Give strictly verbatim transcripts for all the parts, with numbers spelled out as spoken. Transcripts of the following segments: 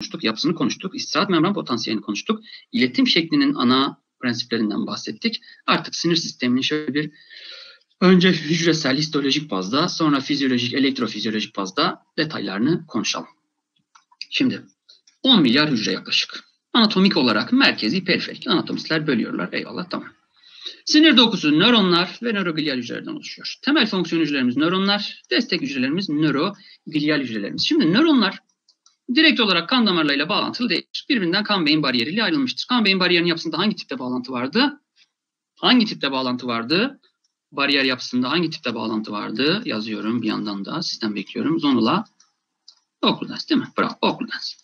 konuştuk, yapısını konuştuk, istirahat membran potansiyelini konuştuk. İletim şeklinin ana prensiplerinden bahsettik. Artık sinir sisteminin şöyle bir önce hücresel, histolojik bazda, sonra fizyolojik, elektrofizyolojik bazda detaylarını konuşalım. Şimdi on milyar hücre yaklaşık. Anatomik olarak merkezi, periferik. Anatomistler bölüyorlar. Eyvallah, tamam. Sinir dokusu nöronlar ve nöroglial hücrelerden oluşuyor. Temel fonksiyon hücrelerimiz nöronlar, destek hücrelerimiz nöroglial hücrelerimiz. Şimdi nöronlar direkt olarak kan damarlarıyla bağlantılı değildir. Birbirinden kan beyin bariyeriyle ayrılmıştır. Kan beyin bariyerinin yapısında hangi tipte bağlantı vardı? Hangi tipte bağlantı vardı? Bariyer yapısında hangi tipte bağlantı vardı? Yazıyorum bir yandan da. Sistem bekliyorum. Zonula. Oculus değil mi? Bravo. Oculus.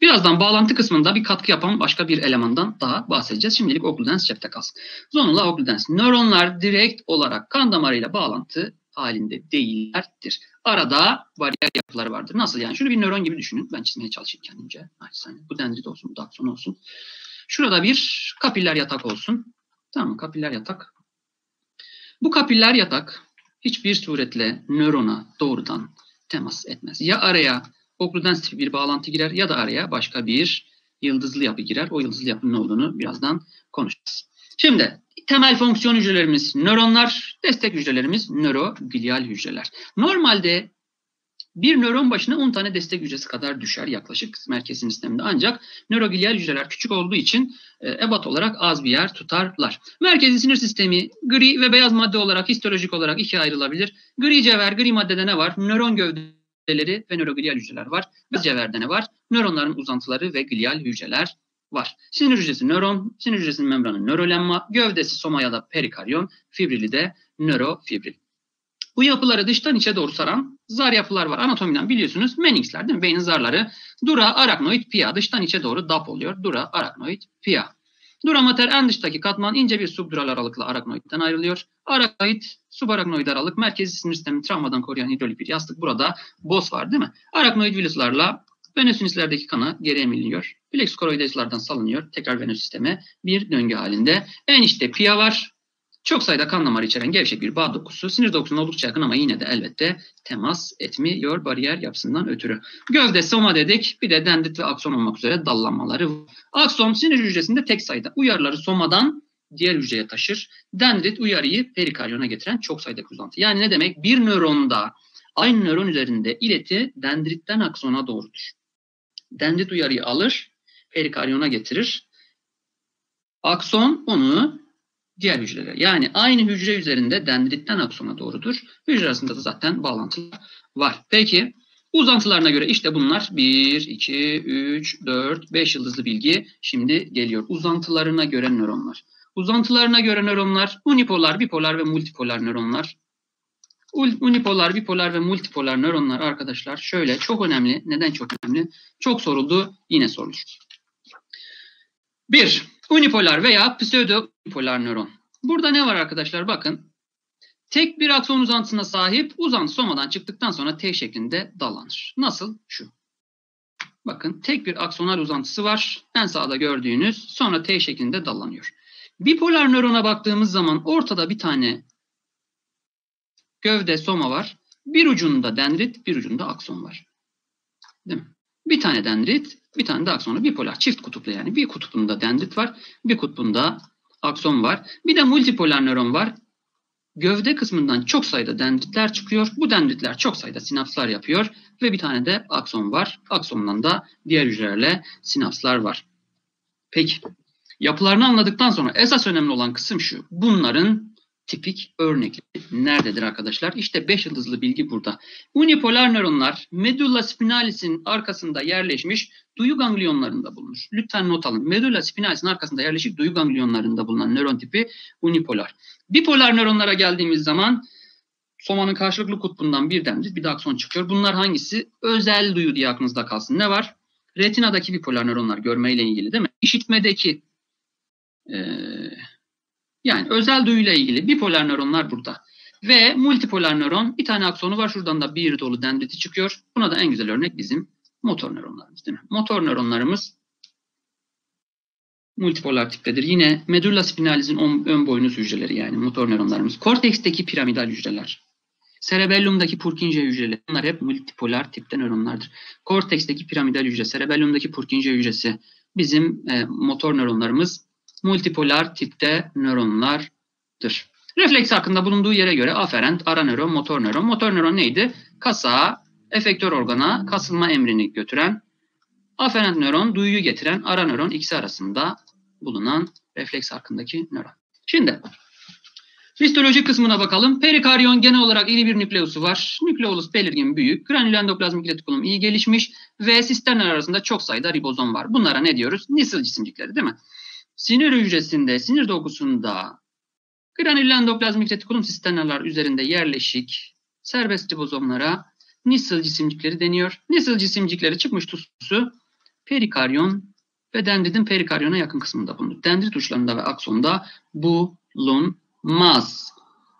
Birazdan bağlantı kısmında bir katkı yapan başka bir elemandan daha bahsedeceğiz. Şimdilik Oculus cepte kalsın. Zonula Oculus. Nöronlar direkt olarak kan damarıyla bağlantı halinde değillerdir. Arada bariyer yapıları vardır. Nasıl yani? Şunu bir nöron gibi düşünün. Ben çizmeye çalışayım kendimce. Bu dendrit olsun, bu dakson olsun. Şurada bir kapiller yatak olsun. Tamam mı? Kapiller yatak. Bu kapiller yatak hiçbir suretle nörona doğrudan temas etmez. Ya araya okludens tipi bir bağlantı girer ya da araya başka bir yıldızlı yapı girer. O yıldızlı yapının ne olduğunu birazdan konuşacağız. Şimdi temel fonksiyon hücrelerimiz nöronlar, destek hücrelerimiz nöroglial hücreler. Normalde bir nöron başına on tane destek hücresi kadar düşer yaklaşık merkez sinir sisteminde. Ancak nöroglial hücreler küçük olduğu için ebat olarak az bir yer tutarlar. Merkezi sinir sistemi gri ve beyaz madde olarak histolojik olarak ikiye ayrılabilir. Gri cevher, gri maddede ne var? Nöron gövdeleri ve nöroglial hücreler var. Beyaz cevherde ne var? Nöronların uzantıları ve glial hücreler var. Sinir hücresi nöron, sinir hücresinin membranı nörolemma, gövdesi soma ya da perikaryon, fibrili de nörofibril. Bu yapıları dıştan içe doğru saran zar yapılar var. Anatomiden biliyorsunuz meninxler değil mi? Beynin zarları. Dura, araknoid, pia. Dıştan içe doğru dap oluyor. Dura, araknoid, pia. Dura mater en dıştaki katman ince bir subdural aralıkla araknoidden ayrılıyor. Araknoid, subaraknoid aralık. Merkezi sinir sistemini travmadan koruyan hidrolik bir yastık. Burada boz var değil mi? Araknoid vilüslerle venösünüslerdeki kana geri emiliyor. Plexikoroideslerden salınıyor. Tekrar venös sisteme bir döngü halinde. En içte pia var. Çok sayıda kan damarı içeren gevşek bir bağ dokusu. Sinir dokusuna oldukça yakın ama yine de elbette temas etmiyor bariyer yapısından ötürü. Gövde, soma dedik. Bir de dendrit ve akson olmak üzere dallanmaları. Akson sinir hücresinde tek sayıda uyarıları somadan diğer hücreye taşır. Dendrit uyarıyı perikaryona getiren çok sayıda uzantı. Yani ne demek? Bir nöronda aynı nöron üzerinde ileti dendritten aksona doğrudur. Dendrit uyarıyı alır, perikaryona getirir. Akson onu diğer hücreler. Yani aynı hücre üzerinde dendritten aksona doğrudur. Hücre arasında da zaten bağlantı var. Peki uzantılarına göre işte bunlar bir, iki, üç, dört, beş yıldızlı bilgi şimdi geliyor. Uzantılarına göre nöronlar. Uzantılarına göre nöronlar unipolar, bipolar ve multipolar nöronlar. Unipolar, bipolar ve multipolar nöronlar arkadaşlar şöyle çok önemli. Neden çok önemli? Çok soruldu. Yine sorulur. Bir, unipolar veya pseudo-unipolar nöron. Burada ne var arkadaşlar? Bakın. Tek bir akson uzantısına sahip uzantı somadan çıktıktan sonra T şeklinde dallanır. Nasıl? Şu. Bakın tek bir aksonal uzantısı var. En sağda gördüğünüz sonra T şeklinde dallanıyor. Bipolar nörona baktığımız zaman ortada bir tane gövde soma var. Bir ucunda dendrit, bir ucunda akson var. Değil mi? Bir tane dendrit, bir tane de aksonu bipolar. Çift kutuplu yani. Bir kutbunda dendrit var, bir kutbunda akson var. Bir de multipolar nöron var. Gövde kısmından çok sayıda dendritler çıkıyor. Bu dendritler çok sayıda sinapslar yapıyor. Ve bir tane de akson var. Aksondan da diğer hücrelerle sinapslar var. Peki. Yapılarını anladıktan sonra esas önemli olan kısım şu. Bunların tipik örnekleri nerededir arkadaşlar? İşte beş yıldızlı bilgi burada. Unipolar nöronlar medulla spinalis'in arkasında yerleşmiş duyu ganglionlarında bulunur. Lütfen not alın. Medulla spinalis'in arkasında yerleşik duyu ganglionlarında bulunan nöron tipi unipolar. Bipolar nöronlara geldiğimiz zaman somanın karşılıklı kutbundan bir dendrit bir de akson çıkıyor. Bunlar hangisi? Özel duyu diye aklınızda kalsın. Ne var? Retinadaki bipolar nöronlar görmeyle ilgili değil mi? İşitmedeki eee yani özel duyuyla ilgili bipolar nöronlar burada. Ve multipolar nöron bir tane aksonu var. Şuradan da bir dolu dendriti çıkıyor. Buna da en güzel örnek bizim motor nöronlarımız değil mi? Motor nöronlarımız multipolar tiptedir. Yine medulla spinalis'in ön boynuz hücreleri yani motor nöronlarımız. Korteksteki piramidal hücreler. Cerebellum'daki Purkinje hücreleri, bunlar hep multipolar tipte nöronlardır. Korteksteki piramidal hücre, cerebellum'daki Purkinje hücresi, bizim e, motor nöronlarımız multipolar tipte nöronlardır. Refleks hakkında bulunduğu yere göre aferent, ara nöron, motor nöron. Motor nöron neydi? Kasa, efektör organa kasılma emrini götüren, aferent nöron duyuyu getiren, ara nöron ikisi arasında bulunan refleks hakkındaki nöron. Şimdi histoloji kısmına bakalım. Perikaryon genel olarak iri bir nükleosu var. Nükleolus belirgin büyük. Granül endoplazmik iletikulum iyi gelişmiş. Ve sisterler arasında çok sayıda ribozom var. Bunlara ne diyoruz? Nissl cisimcikleri değil mi? Sinir hücresinde, sinir dokusunda granül endoplazmik iletikulum sisterler üzerinde yerleşik serbest ribozomlara Nissl cisimcikleri deniyor. Nissl cisimcikleri çıkmış tutusu perikaryon ve dendritin perikaryona yakın kısmında bulunur. Dendrit uçlarında ve aksonda bulun. Mas.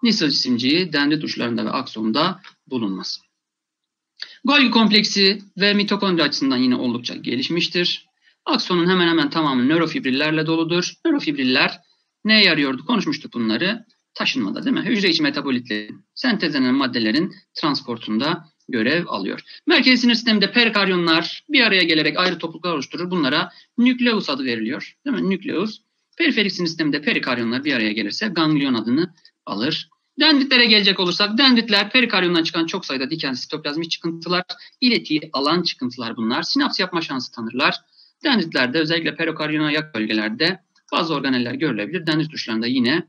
Nissl cisimciği dendrit uçlarında ve aksonda bulunmaz. Golgi kompleksi ve mitokondri açısından yine oldukça gelişmiştir. Aksonun hemen hemen tamamı nörofibrillerle doludur. Nörofibrilller neye yarıyordu? Konuşmuştuk bunları. Taşınmada değil mi? Hücre içi metabolitlerin, sentezlenen maddelerin transportunda görev alıyor. Merkez sinir sisteminde perikaryonlar bir araya gelerek ayrı topluluklar oluşturur. Bunlara nükleus adı veriliyor. Değil mi? Nükleus. Periferik sinir sisteminde perikaryonlar bir araya gelirse ganglion adını alır. Dendritlere gelecek olursak, dendritler perikaryondan çıkan çok sayıda diken sitoplazmik çıkıntılar, iletiği alan çıkıntılar bunlar. Sinaps yapma şansı tanırlar. Dendritlerde özellikle perikaryona yak bölgelerde bazı organeller görülebilir. Dendrit uçlarında yine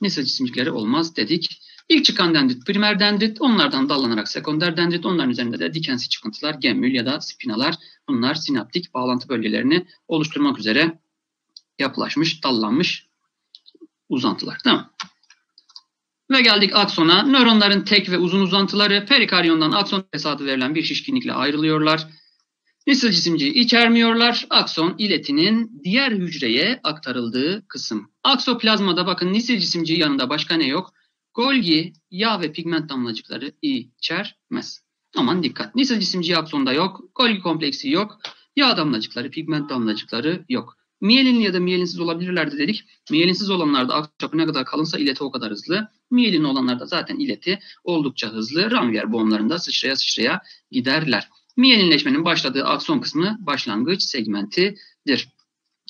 Nissl cisimcikleri olmaz dedik. İlk çıkan dendrit primer dendrit, onlardan dallanarak sekonder dendrit, onların üzerinde de dikensi çıkıntılar, gemmül ya da spinalar, bunlar sinaptik bağlantı bölgelerini oluşturmak üzere yapılaşmış, dallanmış uzantılar. Tamam. Ve geldik aksona. Nöronların tek ve uzun uzantıları perikaryondan akson tesadüf verilen bir şişkinlikle ayrılıyorlar. Nissl cisimciği içermiyorlar. Akson iletinin diğer hücreye aktarıldığı kısım. Aksoplazmada bakın Nissl cisimciği yanında başka ne yok? Golgi, yağ ve pigment damlacıkları içermez. Aman dikkat. Nissl cisimciği aksonda yok. Golgi kompleksi yok. Yağ damlacıkları, pigment damlacıkları yok. Miyelinli ya da miyelinsiz olabilirlerdi dedik. Miyelinsiz olanlarda aks çapı ne kadar kalınsa ileti o kadar hızlı. Miyelinli olanlarda zaten ileti oldukça hızlı. Ranvier boğumlarında sıçraya sıçraya giderler. Miyelinleşmenin başladığı akson kısmı başlangıç segmentidir.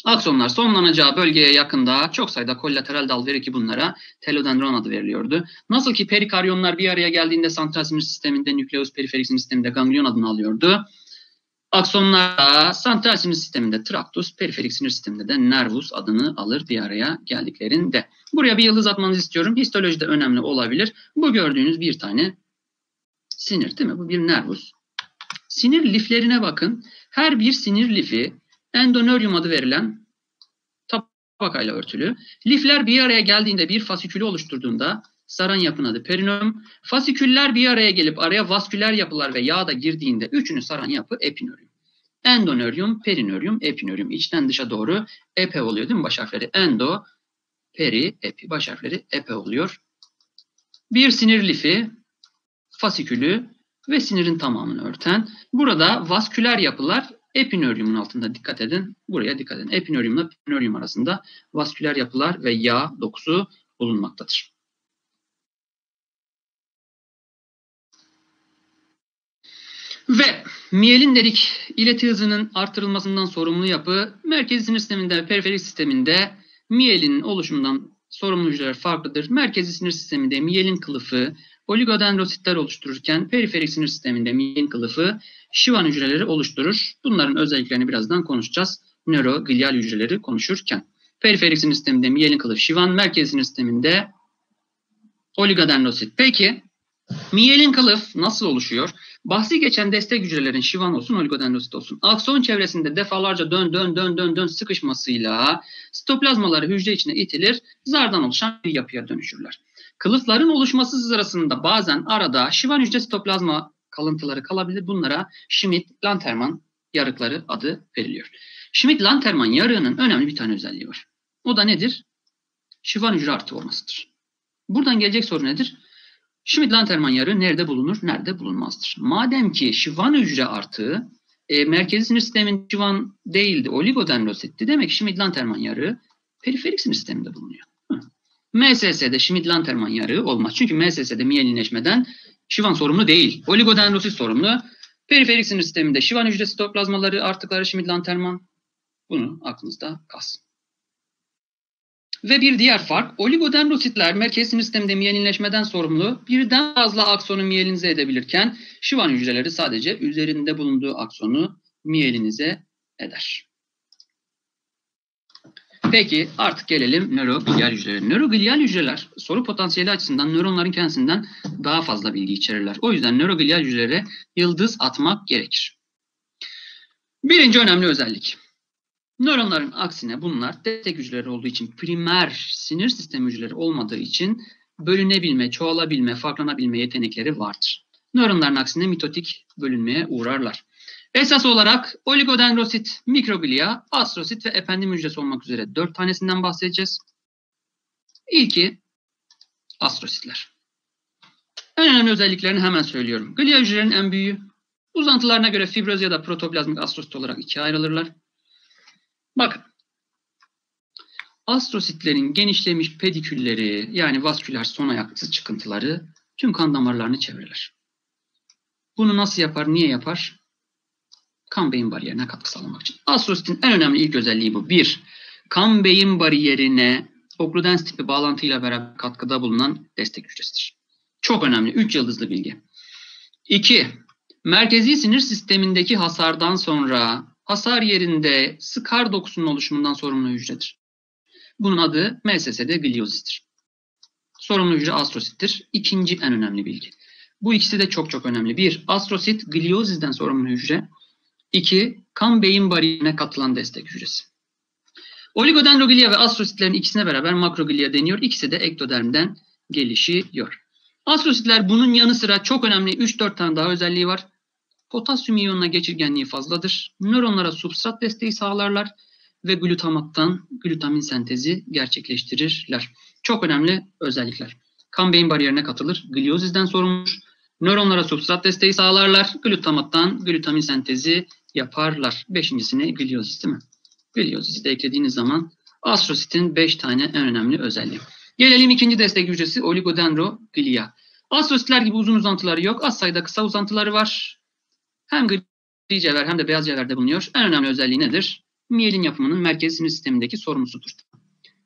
Aksonlar sonlanacağı bölgeye yakında çok sayıda kollateral dal verir ki bunlara telodendron adı veriliyordu. Nasıl ki perikaryonlar bir araya geldiğinde santral sinir sisteminde nükleus, periferik sinir sisteminde ganglion adını alıyordu. Aksonlar santral sinir sisteminde traktus, periferik sinir sisteminde de nervus adını alır bir araya geldiklerinde. Buraya bir yıldız atmanızı istiyorum. Histolojide önemli olabilir. Bu gördüğünüz bir tane sinir değil mi? Bu bir nervus. Sinir liflerine bakın. Her bir sinir lifi endonöryum adı verilen tabakayla örtülü. Lifler bir araya geldiğinde bir fasikülü oluşturduğunda saran yapının adı perinöryum. Fasiküller bir araya gelip araya vasküler yapılar ve yağ da girdiğinde üçünü saran yapı epinöryum. Endonöryum, perinöryum, epinöryum. İçten dışa doğru epe oluyor değil mi baş harfleri? Endo, peri, epi. Baş harfleri epe oluyor. Bir sinir lifi, fasikülü ve sinirin tamamını örten. Burada vasküler yapılar epinöryumun altında. Dikkat edin. Buraya dikkat edin. Epinöryumla perinöryum arasında vasküler yapılar ve yağ dokusu bulunmaktadır. Ve miyelin dedik ileti hızının artırılmasından sorumlu yapı. Merkezi sinir sisteminde ve periferik sisteminde miyelin oluşumundan sorumlu hücreler farklıdır. Merkezi sinir sisteminde miyelin kılıfı oligodendrositler oluştururken periferik sinir sisteminde miyelin kılıfı Schwann hücreleri oluşturur. Bunların özelliklerini birazdan konuşacağız. Nöroglial hücreleri konuşurken. Periferik sinir sisteminde miyelin kılıfı Schwann, merkezi sinir sisteminde oligodendrosit. Peki miyelin kılıf nasıl oluşuyor? Bahsi geçen destek hücrelerin Schwann olsun, oligodendrosit olsun, akson çevresinde defalarca dön dön dön dön dön sıkışmasıyla sitoplazmaları hücre içine itilir, zardan oluşan bir yapıya dönüşürler. Kılıfların oluşması sırasında bazen arada Schwann hücre sitoplazma kalıntıları kalabilir. Bunlara Schmidt-Lanterman yarıkları adı veriliyor. Schmidt-Lanterman yarığının önemli bir tane özelliği var. O da nedir? Schwann hücre artı olmasıdır. Buradan gelecek soru nedir? Schmidt-Lanterman yarığı nerede bulunur, nerede bulunmazdır? Madem ki Schwann hücre artığı e, merkezi sinir sistemin Schwann değildi, oligodendrositti. Demek ki Schmidt-Lanterman yarığı periferik sinir sisteminde bulunuyor. Hı. M S S'de Schmidt-Lanterman yarığı olmaz. Çünkü M S S'de miyelinleşmeden Schwann sorumlu değil. Oligodendrosit sorumlu. Periferik sinir sisteminde Schwann hücresi toplazmaları artıkları Schmidt-Lanterman. Bunu aklınızda kalsın. Ve bir diğer fark, oligodendrositler merkez sinir sisteminde miyelinleşmeden sorumlu birden fazla aksonu miyelinize edebilirken Schwann hücreleri sadece üzerinde bulunduğu aksonu miyelinize eder. Peki artık gelelim nöroglial hücrelere. Nöroglial hücreler soru potansiyeli açısından nöronların kendisinden daha fazla bilgi içerirler. O yüzden nöroglial hücrelere yıldız atmak gerekir. Birinci önemli özellik. Nöronların aksine bunlar destek hücreleri olduğu için primer sinir sistemi hücreleri olmadığı için bölünebilme, çoğalabilme, farklanabilme yetenekleri vardır. Nöronların aksine mitotik bölünmeye uğrarlar. Esas olarak oligodendrosit, mikroglia, astrosit ve ependim hücresi olmak üzere dört tanesinden bahsedeceğiz. İlki astrositler. En önemli özelliklerini hemen söylüyorum. Glia hücrelerinin en büyüğü. Uzantılarına göre fibroz ya da protoplazmik astrosit olarak ikiye ayrılırlar. Bakın, astrositlerin genişlemiş pedikülleri yani vasküler son ayaksız çıkıntıları tüm kan damarlarını çevrerler. Bunu nasıl yapar, niye yapar? Kan beyin bariyerine katkı sağlamak için. Astrositin en önemli ilk özelliği bu. Bir, kan beyin bariyerine okludens tipi bağlantıyla beraber katkıda bulunan destek hücresidir. Çok önemli, üç yıldızlı bilgi. İki, merkezi sinir sistemindeki hasardan sonra hasar yerinde skar dokusunun oluşumundan sorumlu hücredir. Bunun adı M S S'de gliozittir. Sorumlu hücre astrosittir. İkinci en önemli bilgi. Bu ikisi de çok çok önemli. Bir, astrosit gliozisten sorumlu hücre. İki, kan beyin bariyerine katılan destek hücresi. Oligodendroglia ve astrositlerin ikisine beraber makroglia deniyor. İkisi de ektodermden gelişiyor. Astrositler bunun yanı sıra çok önemli üç dört tane daha özelliği var. Potasyum iyonuna geçirgenliği fazladır. Nöronlara substrat desteği sağlarlar ve glutamattan glutamin sentezi gerçekleştirirler. Çok önemli özellikler. Kan beyin bariyerine katılır. Gliozisten sorumludur. Nöronlara substrat desteği sağlarlar. Glutamattan glutamin sentezi yaparlar. Beşincisini gliozit değil mi? Gliozit'i de eklediğiniz zaman astrositin beş tane en önemli özelliği. Gelelim ikinci destek hücresi oligodendroglia. Astrositler gibi uzun uzantıları yok. Az sayıda kısa uzantıları var. Hem gri cevher hem de beyaz cevherde bulunuyor. En önemli özelliği nedir? Miyelin yapımının merkezi sinir sistemindeki sorumlusudur.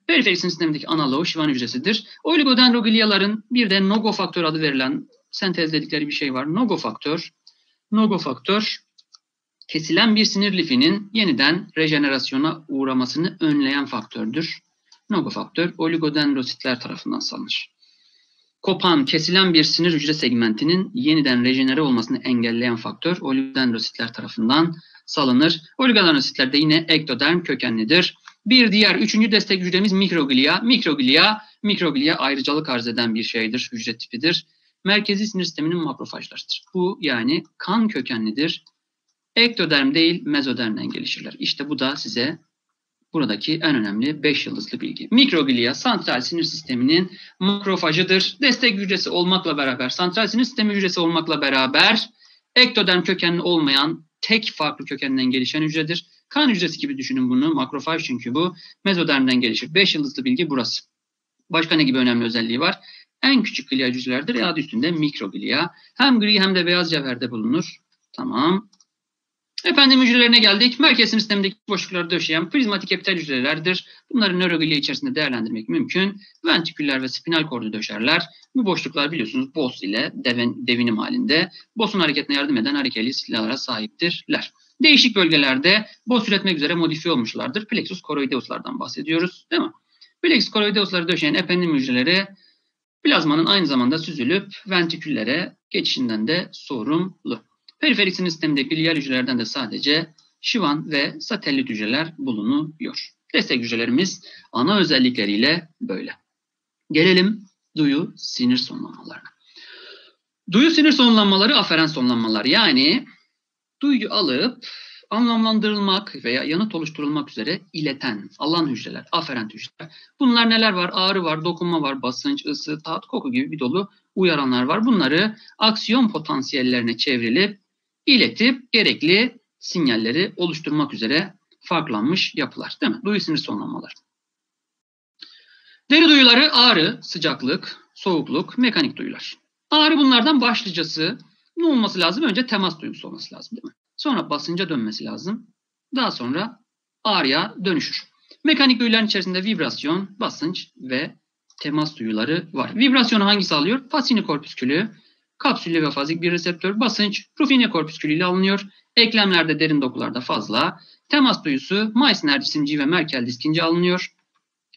Periferik sinir sistemindeki analoğu Schwann hücresidir. Oligodendrogliaların bir de nogo faktör adı verilen sentezledikleri bir şey var. Nogo faktör. Nogo faktör kesilen bir sinir lifinin yeniden rejenerasyona uğramasını önleyen faktördür. Nogo faktör oligodendrositler tarafından salınır. Kopan, kesilen bir sinir hücre segmentinin yeniden rejenere olmasını engelleyen faktör oligodendrositler tarafından salınır. Oligodendrositler de yine ektoderm kökenlidir. Bir diğer üçüncü destek hücremiz mikroglia. Mikroglia, mikroglia ayrıcalık arz eden bir şeydir, hücre tipidir. Merkezi sinir sisteminin makrofajlarıdır. Bu yani kan kökenlidir. Ektoderm değil, mezodermden gelişirler. İşte bu da size buradaki en önemli beş yıldızlı bilgi. Mikroglia santral sinir sisteminin makrofajıdır. Destek hücresi olmakla beraber, santral sinir sistemi hücresi olmakla beraber ektoderm kökenli olmayan tek farklı kökenden gelişen hücredir. Kan hücresi gibi düşünün bunu. Makrofaj çünkü bu. Mezodermden gelişir. beş yıldızlı bilgi burası. Başka ne gibi önemli özelliği var? En küçük glia hücrelerdir. E adı üstünde mikroglia. Hem gri hem de beyaz cevherde bulunur. Tamam. Efendim hücrelerine geldik. Merkez sinir sistemindeki boşlukları döşeyen prizmatik epitel hücrelerdir. Bunları nöroglia içerisinde değerlendirmek mümkün. Ventriküller ve spinal kordu döşerler. Bu boşluklar biliyorsunuz boz ile deven, devinim halinde. Bozun hareketine yardım eden hareketli silahlara sahiptirler. Değişik bölgelerde boz üretmek üzere modifiye olmuşlardır. Plexus koroideuslardan bahsediyoruz, değil mi? Plexus koroideusları döşeyen efendim hücreleri plazmanın aynı zamanda süzülüp ventriküllere geçişinden de sorumlu. Periferik sinir sistemindeki glial hücrelerden de sadece Schwann ve satellit hücreler bulunuyor. Destek hücrelerimiz ana özellikleriyle böyle. Gelelim duyu sinir sonlanmalarına. Duyu sinir sonlanmaları aferen sonlanmalar. Yani duyuyu alıp anlamlandırılmak veya yanıt oluşturulmak üzere ileten, alan hücreler, aferent hücreler. Bunlar neler var? Ağrı var, dokunma var, basınç, ısı, tat, koku gibi bir dolu uyaranlar var. Bunları aksiyon potansiyellerine çevrilip, iletip gerekli sinyalleri oluşturmak üzere farklanmış yapılar. Değil mi? Duyu sinir sonlanmalar. Deri duyuları ağrı, sıcaklık, soğukluk, mekanik duyular. Ağrı bunlardan başlıcası ne olması lazım? Önce temas duygusu olması lazım, değil mi? Sonra basınca dönmesi lazım. Daha sonra ağrıya dönüşür. Mekanik duyuların içerisinde vibrasyon, basınç ve temas duyuları var. Vibrasyonu hangisi alıyor? Pacini korpüskülü, kapsüllü ve fazik bir reseptör. Basınç Ruffini korpüskülü ile alınıyor. Eklemlerde, derin dokularda fazla. Temas duyusu Meissner cisimciği ve Merkel diskinci alınıyor.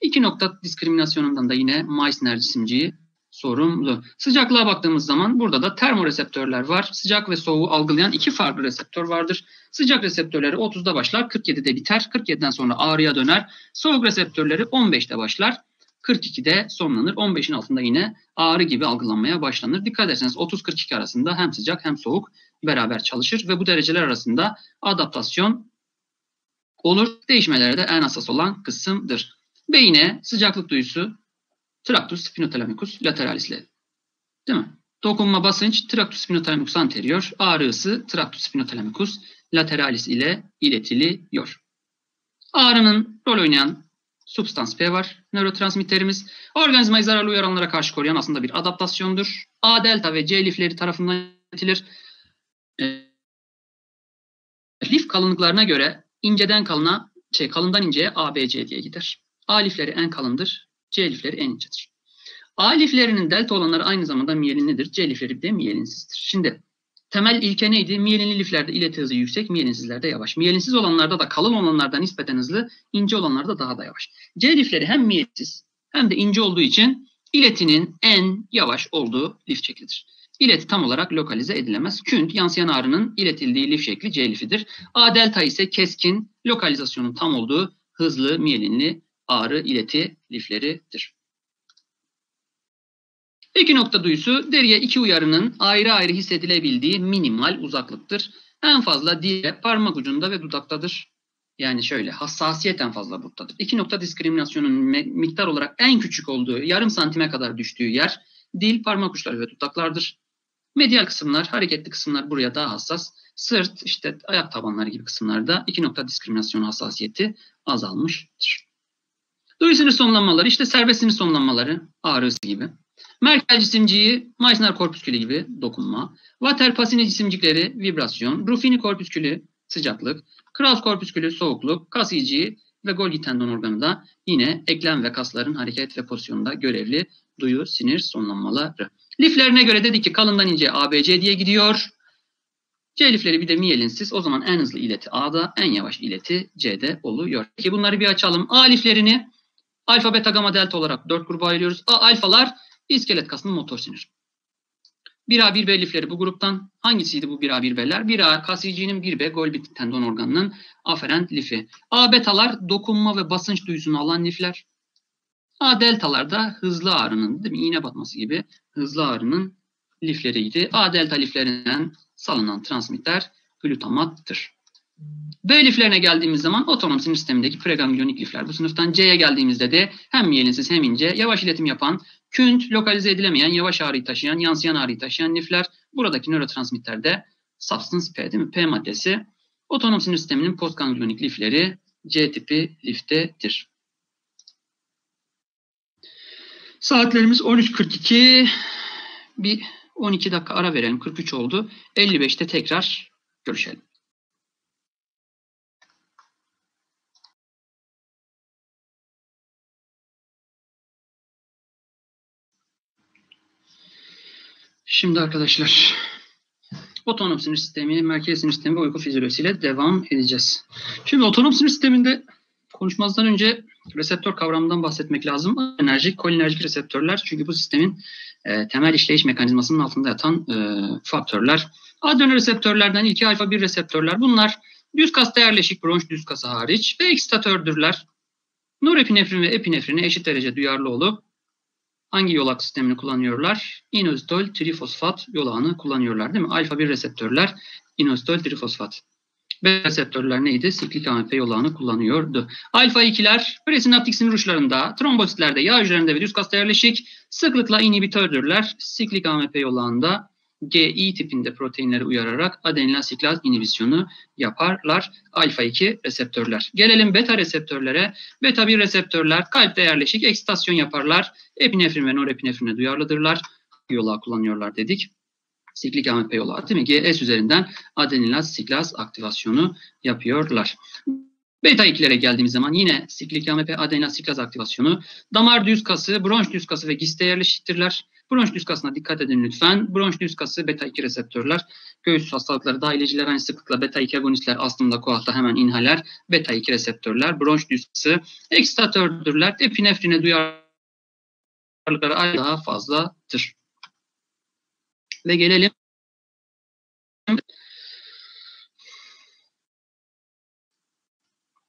İki nokta diskriminasyonundan da yine Meissner cisimciği sorumlu. Sıcaklığa baktığımız zaman burada da termoreseptörler var. Sıcak ve soğuğu algılayan iki farklı reseptör vardır. Sıcak reseptörleri otuzda başlar, kırk yedide biter. kırk yediden sonra ağrıya döner. Soğuk reseptörleri on beşte başlar. kırk ikide sonlanır. on beşin altında yine ağrı gibi algılanmaya başlanır. Dikkat ederseniz otuz kırk iki arasında hem sıcak hem soğuk beraber çalışır ve bu dereceler arasında adaptasyon olur. Değişmelere de en hassas olan kısımdır. Beyine sıcaklık duyusu Tractus spinotalamicus lateralis ile, değil mi? Dokunma basınç Tractus spinotalamicus anterior, ağrı ısı Tractus spinotalamicus lateralis ile iletiliyor. Ağrının rol oynayan Substance P var, nörotransmitterimiz. Organizmayı zararlı uyaranlara karşı koruyan aslında bir adaptasyondur. A delta ve C lifleri tarafından üretilir. E, lif kalınlıklarına göre inceden kalına, şey, kalından inceye A, B, C diye gider. A lifleri en kalındır, C lifleri en incedir. A liflerinin delta olanları aynı zamanda miyelinlidir, C lifleri de miyelinsizdir. Şimdi temel ilke neydi? Miyelinli liflerde ileti hızı yüksek, miyelinsizlerde yavaş. Miyelinsiz olanlarda da kalın olanlarda nispeten hızlı, ince olanlarda daha da yavaş. C lifleri hem miyelinsiz hem de ince olduğu için iletinin en yavaş olduğu lif şeklidir. İleti tam olarak lokalize edilemez. Künt, yansıyan ağrının iletildiği lif şekli C lifidir. A delta ise keskin, lokalizasyonun tam olduğu hızlı, miyelinli ağrı ileti lifleridir. İki nokta duyusu deriye iki uyarının ayrı ayrı hissedilebildiği minimal uzaklıktır. En fazla diye parmak ucunda ve dudaktadır. Yani şöyle hassasiyet en fazla buradadır. İki nokta diskriminasyonun miktar olarak en küçük olduğu yarım santime kadar düştüğü yer dil, parmak uçları ve dudaklardır. Medial kısımlar, hareketli kısımlar buraya daha hassas. Sırt, işte ayak tabanları gibi kısımlarda iki nokta diskriminasyon hassasiyeti azalmıştır. Duyu sinir sonlanmaları, işte serbest sinir sonlanmaları ağrısı gibi. Merkel cisimciği, Meissner korpüskülü gibi dokunma. Vater Pacini cisimcikleri, vibrasyon. Ruffini korpüskülü, sıcaklık. Kraus korpüskülü, soğukluk. Kas iyiciği ve Golgi tendon organı da yine eklem ve kasların hareket ve pozisyonunda görevli duyu sinir sonlanmaları. Liflerine göre dedik ki kalından ince A B C diye gidiyor. C lifleri bir de miyelinsiz. O zaman en hızlı ileti A'da, en yavaş ileti C'de oluyor. Peki bunları bir açalım. A liflerini alfa, beta, gamma, delta olarak dört gruba ayırıyoruz. A alfalar iskelet kasının motor sinir. bir A bir B lifleri bu gruptan. Hangisiydi bu bir A bir B'ler? bir A kasiyiciğinin, bir B Golgi tendon organının aferent lifi. A betalar dokunma ve basınç duyusunu alan lifler. A deltalar da hızlı ağrının, değil mi? İğne batması gibi hızlı ağrının lifleriydi. A delta liflerinden salınan transmitter glutamattır. B liflerine geldiğimiz zaman otonom sinir sistemindeki preganglionik lifler bu sınıftan. C'ye geldiğimizde de hem miyelinsiz hem ince, yavaş iletim yapan, künt, lokalize edilemeyen, yavaş ağrıyı taşıyan, yansıyan ağrıyı taşıyan lifler. Buradaki nörotransmitterde Substance P, değil mi? P maddesi. Otonom sinir sisteminin postganglionik lifleri C tipi liftedir. Saatlerimiz on üç kırk iki. Bir on iki dakika ara verelim. kırk üç oldu. elli beşte tekrar görüşelim. Şimdi arkadaşlar otonom sinir sistemi, merkezi sinir sistemi ve uyku fizyolojisiyle devam edeceğiz. Şimdi otonom sinir sisteminde konuşmazdan önce reseptör kavramından bahsetmek lazım. Anerjik, kolinerjik reseptörler çünkü bu sistemin e, temel işleyiş mekanizmasının altında yatan e, faktörler. Adrenoreseptörlerden ilki alfa bir reseptörler. Bunlar düz kasta yerleşik bronş düz kası hariç ve eksitatördirler. Norepinefrin ve epinefrine eşit derece duyarlı olup hangi yolak sistemini kullanıyorlar? İnositol trifosfat yolağını kullanıyorlar, değil mi? Alfa bir reseptörler inositol trifosfat. B reseptörler neydi? Siklik A M P yolağını kullanıyordu. Alfa ikiler presinaptik sinir uçlarında, trombositlerde, yağ hücrelerinde ve düz kasta yerleşik sıklıkla inhibitördürler. Siklik A M P yolağında G I tipinde proteinleri uyararak adenylan siklaz inhibisyonu yaparlar. Alfa iki reseptörler. Gelelim beta reseptörlere. Beta bir reseptörler kalpte yerleşik eksitasyon yaparlar. Epinefrin ve norepinefrine duyarlıdırlar. Yolu kullanıyorlar dedik. Siklik A M P yolu, değil mi? G S üzerinden adenylan siklaz aktivasyonu yapıyorlar. Beta ikilere geldiğimiz zaman yine siklik A M P adenylan siklaz aktivasyonu. Damar düz kası, bronş düz kası ve giste yerleşiktirler. Bronş düz kasına dikkat edin lütfen. Bronş düz kası beta iki reseptörler. Göğüs hastalıkları dahileciler aynı sıklıkla beta iki agonistler astımda koahta hemen inhaler. Beta iki reseptörler bronş düz kası eksitatördirler. Epinefrine duyarlılıkları daha fazladır. Ve gelelim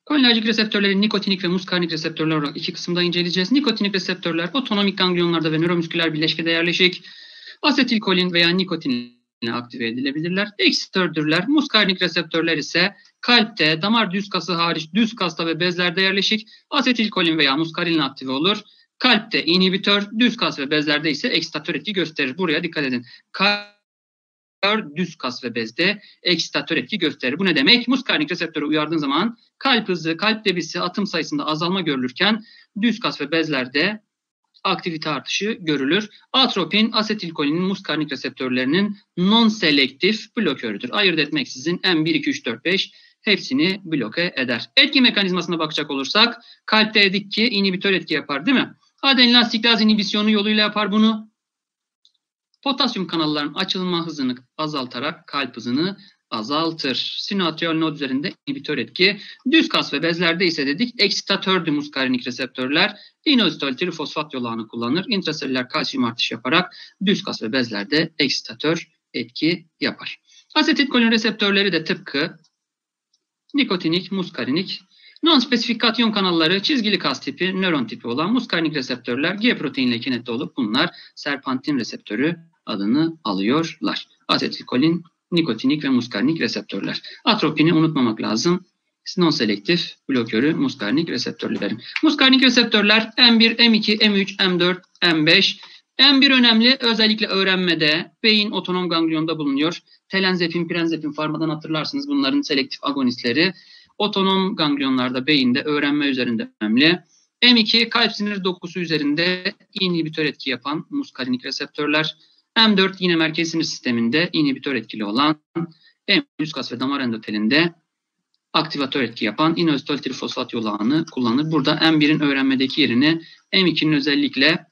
kolinerjik reseptörleri nikotinik ve muskarnik reseptörler olarak iki kısımda inceleyeceğiz. Nikotinik reseptörler otonomik ganglionlarda ve nöromüsküler birleşkede yerleşik. Asetilkolin veya nikotinle aktive edilebilirler. Eksitördürler. Muskarnik reseptörler ise kalpte, damar düz kası hariç düz kasta ve bezlerde yerleşik. Asetilkolin veya muskarinle aktive olur. Kalpte inhibitör, düz kas ve bezlerde ise eksitatör etki gösterir. Buraya dikkat edin. Kalp, düz kas ve bezde eksitatör etki gösterir. Bu ne demek? Muskarnik reseptörü uyardığın zaman kalp hızı, kalp debisi, atım sayısında azalma görülürken düz kas ve bezlerde aktivite artışı görülür. Atropin, asetilkolinin muskarnik reseptörlerinin non-selektif blokörüdür. Ayırt etmeksizin M bir, iki, üç, dört, beş hepsini bloke eder. Etki mekanizmasına bakacak olursak kalpte dedik ki inhibitör etki yapar, değil mi? Adenylan siklaz inhibisyonu yoluyla yapar bunu. Potasyum kanallarının açılma hızını azaltarak kalp hızını azaltır. Sinoatrial nod üzerinde inhibitör etki. Düz kas ve bezlerde ise dedik eksitatör muskarnik reseptörler. İnositol trifosfat yolağını kullanır. İntraselüler kalsiyum artış yaparak düz kas ve bezlerde eksitatör etki yapar. Asetilkolin reseptörleri de tıpkı nikotinik, muskarinik, non-spesifikasyon kanalları, çizgili kas tipi, nöron tipi olan muskarinik reseptörler G proteinle kinetli olup bunlar serpentin reseptörü adını alıyorlar. Asetilkolin, nikotinik ve muskarinik reseptörler. Atropini unutmamak lazım. Non-selektif blokörü muskarinik reseptörlerin. Muskarinik reseptörler M bir, M iki, M üç, M dört, M beş. M bir önemli, özellikle öğrenmede, beyin otonom ganglionda bulunuyor. Telenzepin, pirenzepin farmadan hatırlarsınız bunların selektif agonistleri. Otonom ganglionlarda, beyinde, öğrenme üzerinde önemli. M iki kalp sinir dokusu üzerinde inhibitör etki yapan muskarinik reseptörler. M dört yine merkez sinir sisteminde inhibitör etkili olan. M yüz kas ve damar endotelinde aktivatör etki yapan inositol trifosfat yolağını kullanır. Burada M birin öğrenmedeki yerini, M ikinin özellikle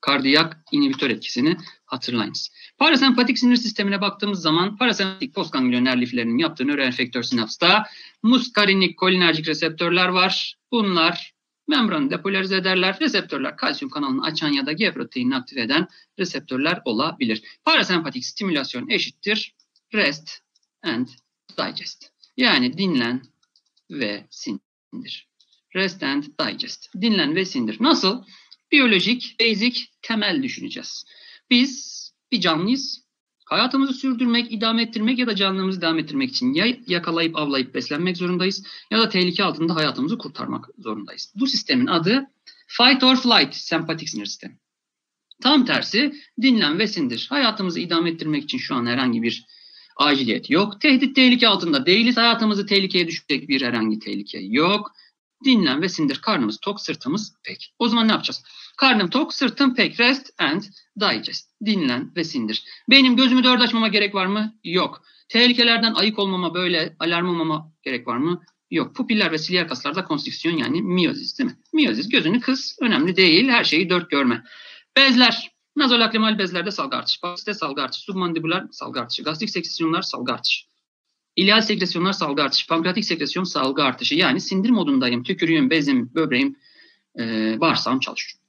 kardiyak inhibitör etkisini hatırlayınız. Parasempatik sinir sistemine baktığımız zaman parasempatik postganglioner liflerinin yaptığı nöroenfektör sinapsta muskarinik kolinerjik reseptörler var. Bunlar membranı depolarize ederler. Reseptörler kalsiyum kanalını açan ya da G proteinini aktive eden reseptörler olabilir. Parasempatik stimülasyon eşittir rest and digest. Yani dinlen ve sindir. Rest and digest. Dinlen ve sindir. Nasıl? Biyolojik, basic, temel düşüneceğiz. Biz bir canlıyız. Hayatımızı sürdürmek, idame ettirmek ya da canlılığımızı devam ettirmek için ya yakalayıp avlayıp beslenmek zorundayız ya da tehlike altında hayatımızı kurtarmak zorundayız. Bu sistemin adı fight or flight, sempatik sinir sistemi. Tam tersi dinlen ve sindir. Hayatımızı idame ettirmek için şu an herhangi bir aciliyet yok. Tehdit, tehlike altında değiliz. Hayatımızı tehlikeye düşecek bir herhangi tehlike yok. Dinlen ve sindir. Karnımız tok, sırtımız pek. O zaman ne yapacağız? Karnım tok, sırtım pek. Rest and digest. Dinlen ve sindir. Benim gözümü dört açmama gerek var mı? Yok. Tehlikelerden ayık olmama, böyle alarm olmama gerek var mı? Yok. Pupiller ve siliyer kaslarda konstriksiyon yani miyozis, değil mi? Miyozis. Gözünü kıs. Önemli değil. Her şeyi dört görme. Bezler. Nazolakrimal bezlerde salgı artışı. Basite salgı artışı. Submandibular salgı artışı. Gastrik sekresyonlar salgı artışı. İleal sekresyonlar salgı artışı, pankreatik sekresyon salgı artışı. Yani sindir modundayım, tükürüğüm, bezim, böbreğim, ee, bağırsağım çalışıyor.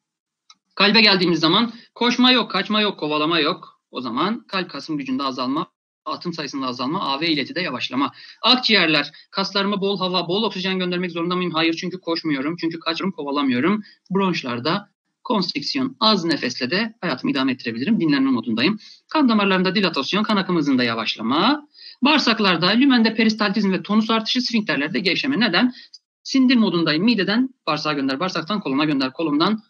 Kalbe geldiğimiz zaman koşma yok, kaçma yok, kovalama yok. O zaman kalp kasım gücünde azalma, atım sayısında azalma, A V iletide yavaşlama. Akciğerler, kaslarıma bol hava, bol oksijen göndermek zorunda mıyım? Hayır, çünkü koşmuyorum, çünkü kaçıyorum, kovalamıyorum. Bronşlarda konstriksiyon, az nefesle de hayatımı idame ettirebilirim, dinlenme modundayım. Kan damarlarında dilatasyon, kan akım hızında yavaşlama. Bağırsaklarda, lümende peristaltizm ve tonus artışı, sfinkterlerde gevşeme. Neden? Sindir modundayım. Mideden bağırsağa gönder, bağırsaktan kolona gönder, kolondan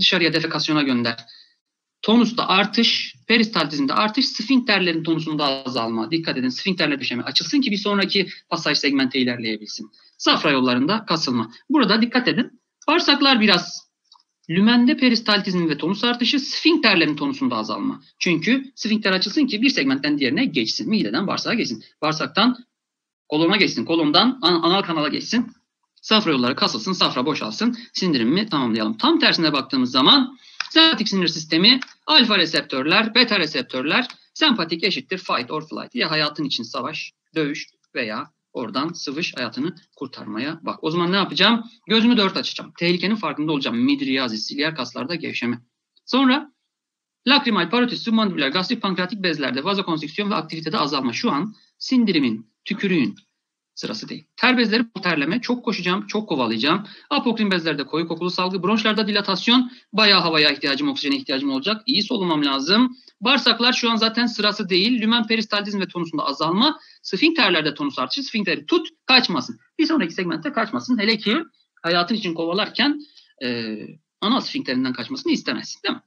dışarıya defekasyona gönder. Tonusta artış, peristaltizmde artış, sfinkterlerin tonusunda azalma. Dikkat edin, sfinkterler düşeme açılsın ki bir sonraki pasaj segmente ilerleyebilsin. Safra yollarında kasılma. Burada dikkat edin. Bağırsaklar biraz lümende peristaltizm ve tonus artışı, sfinkterlerin tonusunda azalma. Çünkü sfinkter açılsın ki bir segmentten diğerine geçsin. Mideden bağırsağa geçsin. Bağırsaktan kolona geçsin. Kolondan an anal kanala geçsin. Safra yolları kasılsın, safra boşalsın. Sindirimi tamamlayalım. Tam tersine baktığımız zaman sempatik sinir sistemi, alfa reseptörler, beta reseptörler, sempatik eşittir fight or flight. Ya hayatın için savaş, dövüş veya oradan sıvış, hayatını kurtarmaya bak. O zaman ne yapacağım? Gözümü dört açacağım. Tehlikenin farkında olacağım. Midriazi, siliyer kaslarda gevşeme. Sonra lakrimal, parotis, submandibüler, gastrik, pankreatik bezlerde vazokonstriksiyon ve aktivitede azalma. Şu an sindirimin, tükürüğün sırası değil. Ter bezleri terleme, çok koşacağım, çok kovalayacağım. Apokrin bezlerde koyu kokulu salgı, bronşlarda dilatasyon, bayağı havaya ihtiyacım, oksijene ihtiyacım olacak. İyi solumam lazım. Bağırsaklar şu an zaten sırası değil. Lümen peristaltizm ve tonusunda azalma. Sfinkterlerde tonus artışı. Sfinkteri tut, kaçmasın. Bir sonraki segmentte kaçmasın. Hele ki hayatın için kovalarken e, ana sfinkterinden kaçmasını istemezsin, değil mi?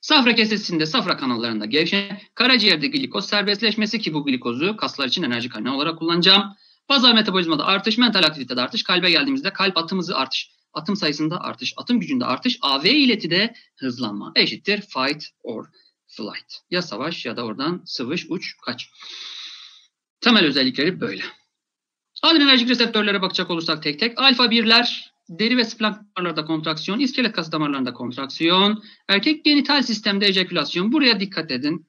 Safra kesesinde, safra kanallarında gevşeme, karaciğerde glikoz serbestleşmesi ki bu glikozu kaslar için enerji kaynağı olarak kullanacağım. Bazal metabolizmada artış, mental aktivitede artış, kalbe geldiğimizde kalp atımızı artış, atım sayısında artış, atım gücünde artış, A V iletide hızlanma eşittir fight or flight. Ya savaş ya da oradan sıvış, uç, kaç. Temel özellikleri böyle. Adrenerjik reseptörlere bakacak olursak tek tek. Alfa birler, deri ve splank damarlarda kontraksiyon, iskelet kası damarlarında kontraksiyon, erkek genital sistemde ejakülasyon. Buraya dikkat edin.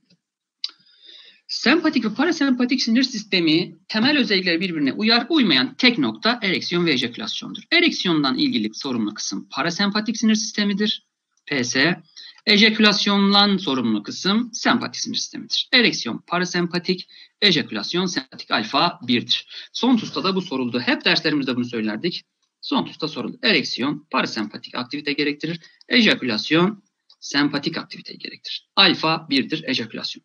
Sempatik ve parasempatik sinir sistemi temel özellikleri birbirine uyar, uymayan tek nokta ereksiyon ve ejakülasyondur. Ereksiyondan ilgili sorumlu kısım parasempatik sinir sistemidir. P S. Ejakülasyondan sorumlu kısım sempatik sinir sistemidir. Ereksiyon parasempatik, ejakülasyon sempatik, alfa birdir. Son tusta da bu soruldu. Hep derslerimizde bunu söylerdik. Son tusta soruldu. Ereksiyon parasempatik aktivite gerektirir. Ejakülasyon sempatik aktivite gerektirir. Alfa birdir ejakülasyon.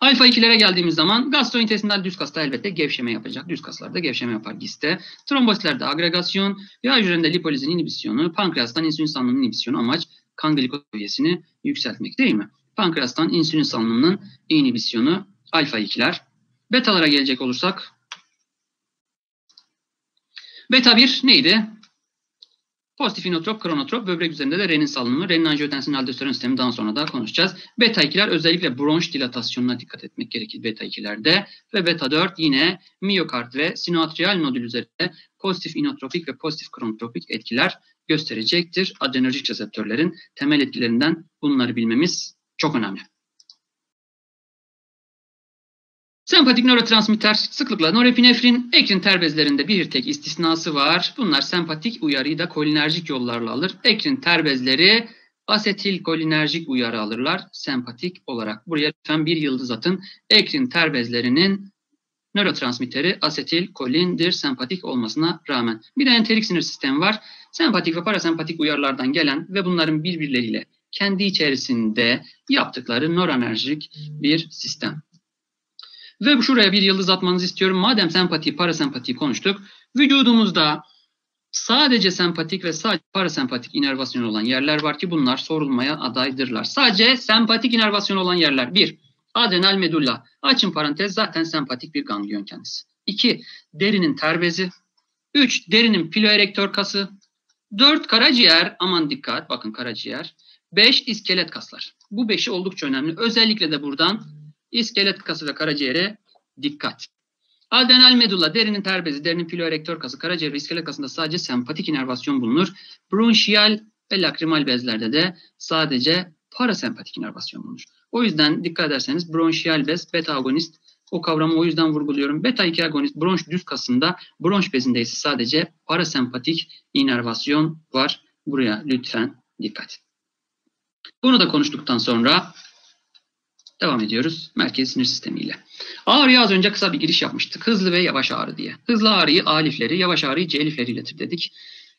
Alfa ikilere geldiğimiz zaman gastrointestinal düz kasta elbette gevşeme yapacak. Düz kaslarda gevşeme yapar giste. Trombositlerde agregasyon, yağ hücrelerinde lipolizin inhibisyonu, pankreastan insülin salınımının inhibisyonu, amaç kan glikoz seviyesini yükseltmek değil mi? Pankreastan insülin salınımının inhibisyonu alfa ikiler. Betalara gelecek olursak beta bir neydi? Pozitif inotrop, kronotrop, böbrek üzerinde de renin salınımı, renin anjiyotensin aldosteron sistemi daha sonra da konuşacağız. Beta ikiler özellikle bronş dilatasyonuna dikkat etmek gerekir beta ikilerde ve beta dört yine miyokard ve sinoatrial nodül üzerinde pozitif inotropik ve pozitif kronotropik etkiler gösterecektir. Adrenerjik reseptörlerin temel etkilerinden bunları bilmemiz çok önemli. Sempatik nörotransmitter sıklıkla norepinefrin, ekrin ter bezlerinde bir tek istisnası var. Bunlar sempatik uyarıyı da kolinerjik yollarla alır. Ekrin ter bezleri asetil kolinerjik uyarı alırlar sempatik olarak. Buraya lütfen bir yıldız atın. Ekrin ter bezlerinin nörotransmitteri asetil kolindir sempatik olmasına rağmen. Bir de enterik sinir sistemi var. Sempatik ve parasempatik uyarılardan gelen ve bunların birbirleriyle kendi içerisinde yaptıkları nöroenerjik bir sistem. Ve şuraya bir yıldız atmanızı istiyorum. Madem sempatiyi, parasempatiyi konuştuk. Vücudumuzda sadece sempatik ve sadece parasempatik inervasyon olan yerler var ki bunlar sorulmaya adaydırlar. Sadece sempatik inervasyon olan yerler. bir. Adrenal medulla. Açın parantez zaten sempatik bir ganglion kendisi. iki. Derinin ter bezi. üç. Derinin piloerektör kası. dört. Karaciğer. Aman dikkat bakın karaciğer. beş. İskelet kaslar. Bu beşi oldukça önemli. Özellikle de buradan İskelet kası ve karaciğere dikkat. Adrenal medulla, derinin ter bezi, derinin piloerektör kası, karaciğer ve iskelet kasında sadece sempatik inervasyon bulunur. Bronşiyal ve lakrimal bezlerde de sadece parasempatik inervasyon bulunur. O yüzden dikkat ederseniz bronşiyal bez, beta agonist, o kavramı o yüzden vurguluyorum. Beta iki agonist, bronş düz kasında, bronş bezinde ise sadece parasempatik inervasyon var. Buraya lütfen dikkat. Bunu da konuştuktan sonra devam ediyoruz merkez sinir sistemiyle. Ağrıya az önce kısa bir giriş yapmıştık. Hızlı ve yavaş ağrı diye. Hızlı ağrıyı A lifleri, yavaş ağrıyı C lifleri iletir dedik.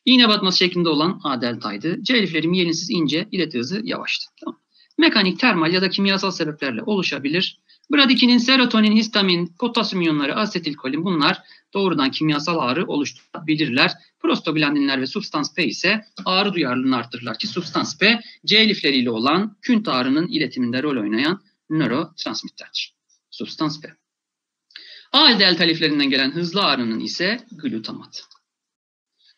İğne batması şeklinde olan A deltaydı. C lifleri miyelinsiz ince, ileti hızı yavaştı. Tamam. Mekanik, termal ya da kimyasal sebeplerle oluşabilir. Bradykinin, serotonin, histamin, potasyum iyonları, asetilkolin bunlar doğrudan kimyasal ağrı oluşturabilirler. Prostaglandinler ve substans P ise ağrı duyarlılığını artırırlar ki substans P C lifleriyle olan künt ağrının iletiminde rol oynayan nörotransmitterdir. Substans P. A delta liflerinden gelen hızlı ağrının ise glutamat.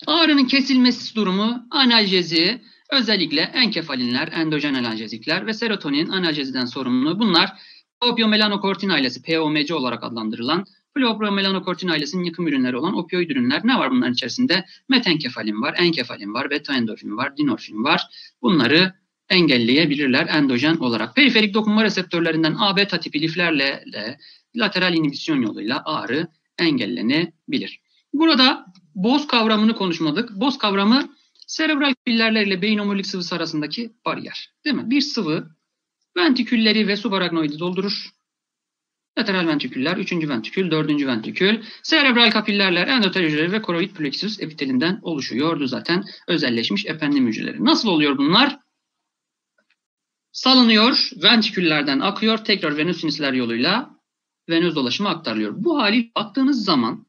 Ağrının kesilmesi durumu analjezi, özellikle enkefalinler, endojen analjezikler ve serotonin analjeziden sorumlu. Bunlar opiomelanokortin ailesi, P O M C olarak adlandırılan, opiomelanokortin ailesinin yakın ürünleri olan opioid ürünler. Ne var bunların içerisinde? Metenkefalin var, enkefalin var, beta endorfin var, dinorfin var. Bunları engelleyebilirler endojen olarak. Periferik dokunma reseptörlerinden A-beta tipi liflerle lateral inhibisyon yoluyla ağrı engellenebilir. Burada boz kavramını konuşmadık. Boz kavramı serebral fillerler ile beyin omurilik sıvısı arasındaki bariyer. Değil mi? Bir sıvı ventikülleri ve subaraknoidi doldurur. Lateral ventiküller, üçüncü ventikül, dördüncü ventikül, serebral kapillerler, endotel hücreleri ve koroid plexus epitelinden oluşuyordu zaten özelleşmiş ependim hücreleri. Nasıl oluyor bunlar? Salınıyor, ventiküllerden akıyor, tekrar venöz sinüsler yoluyla venöz dolaşıma aktarılıyor. Bu hali baktığınız zaman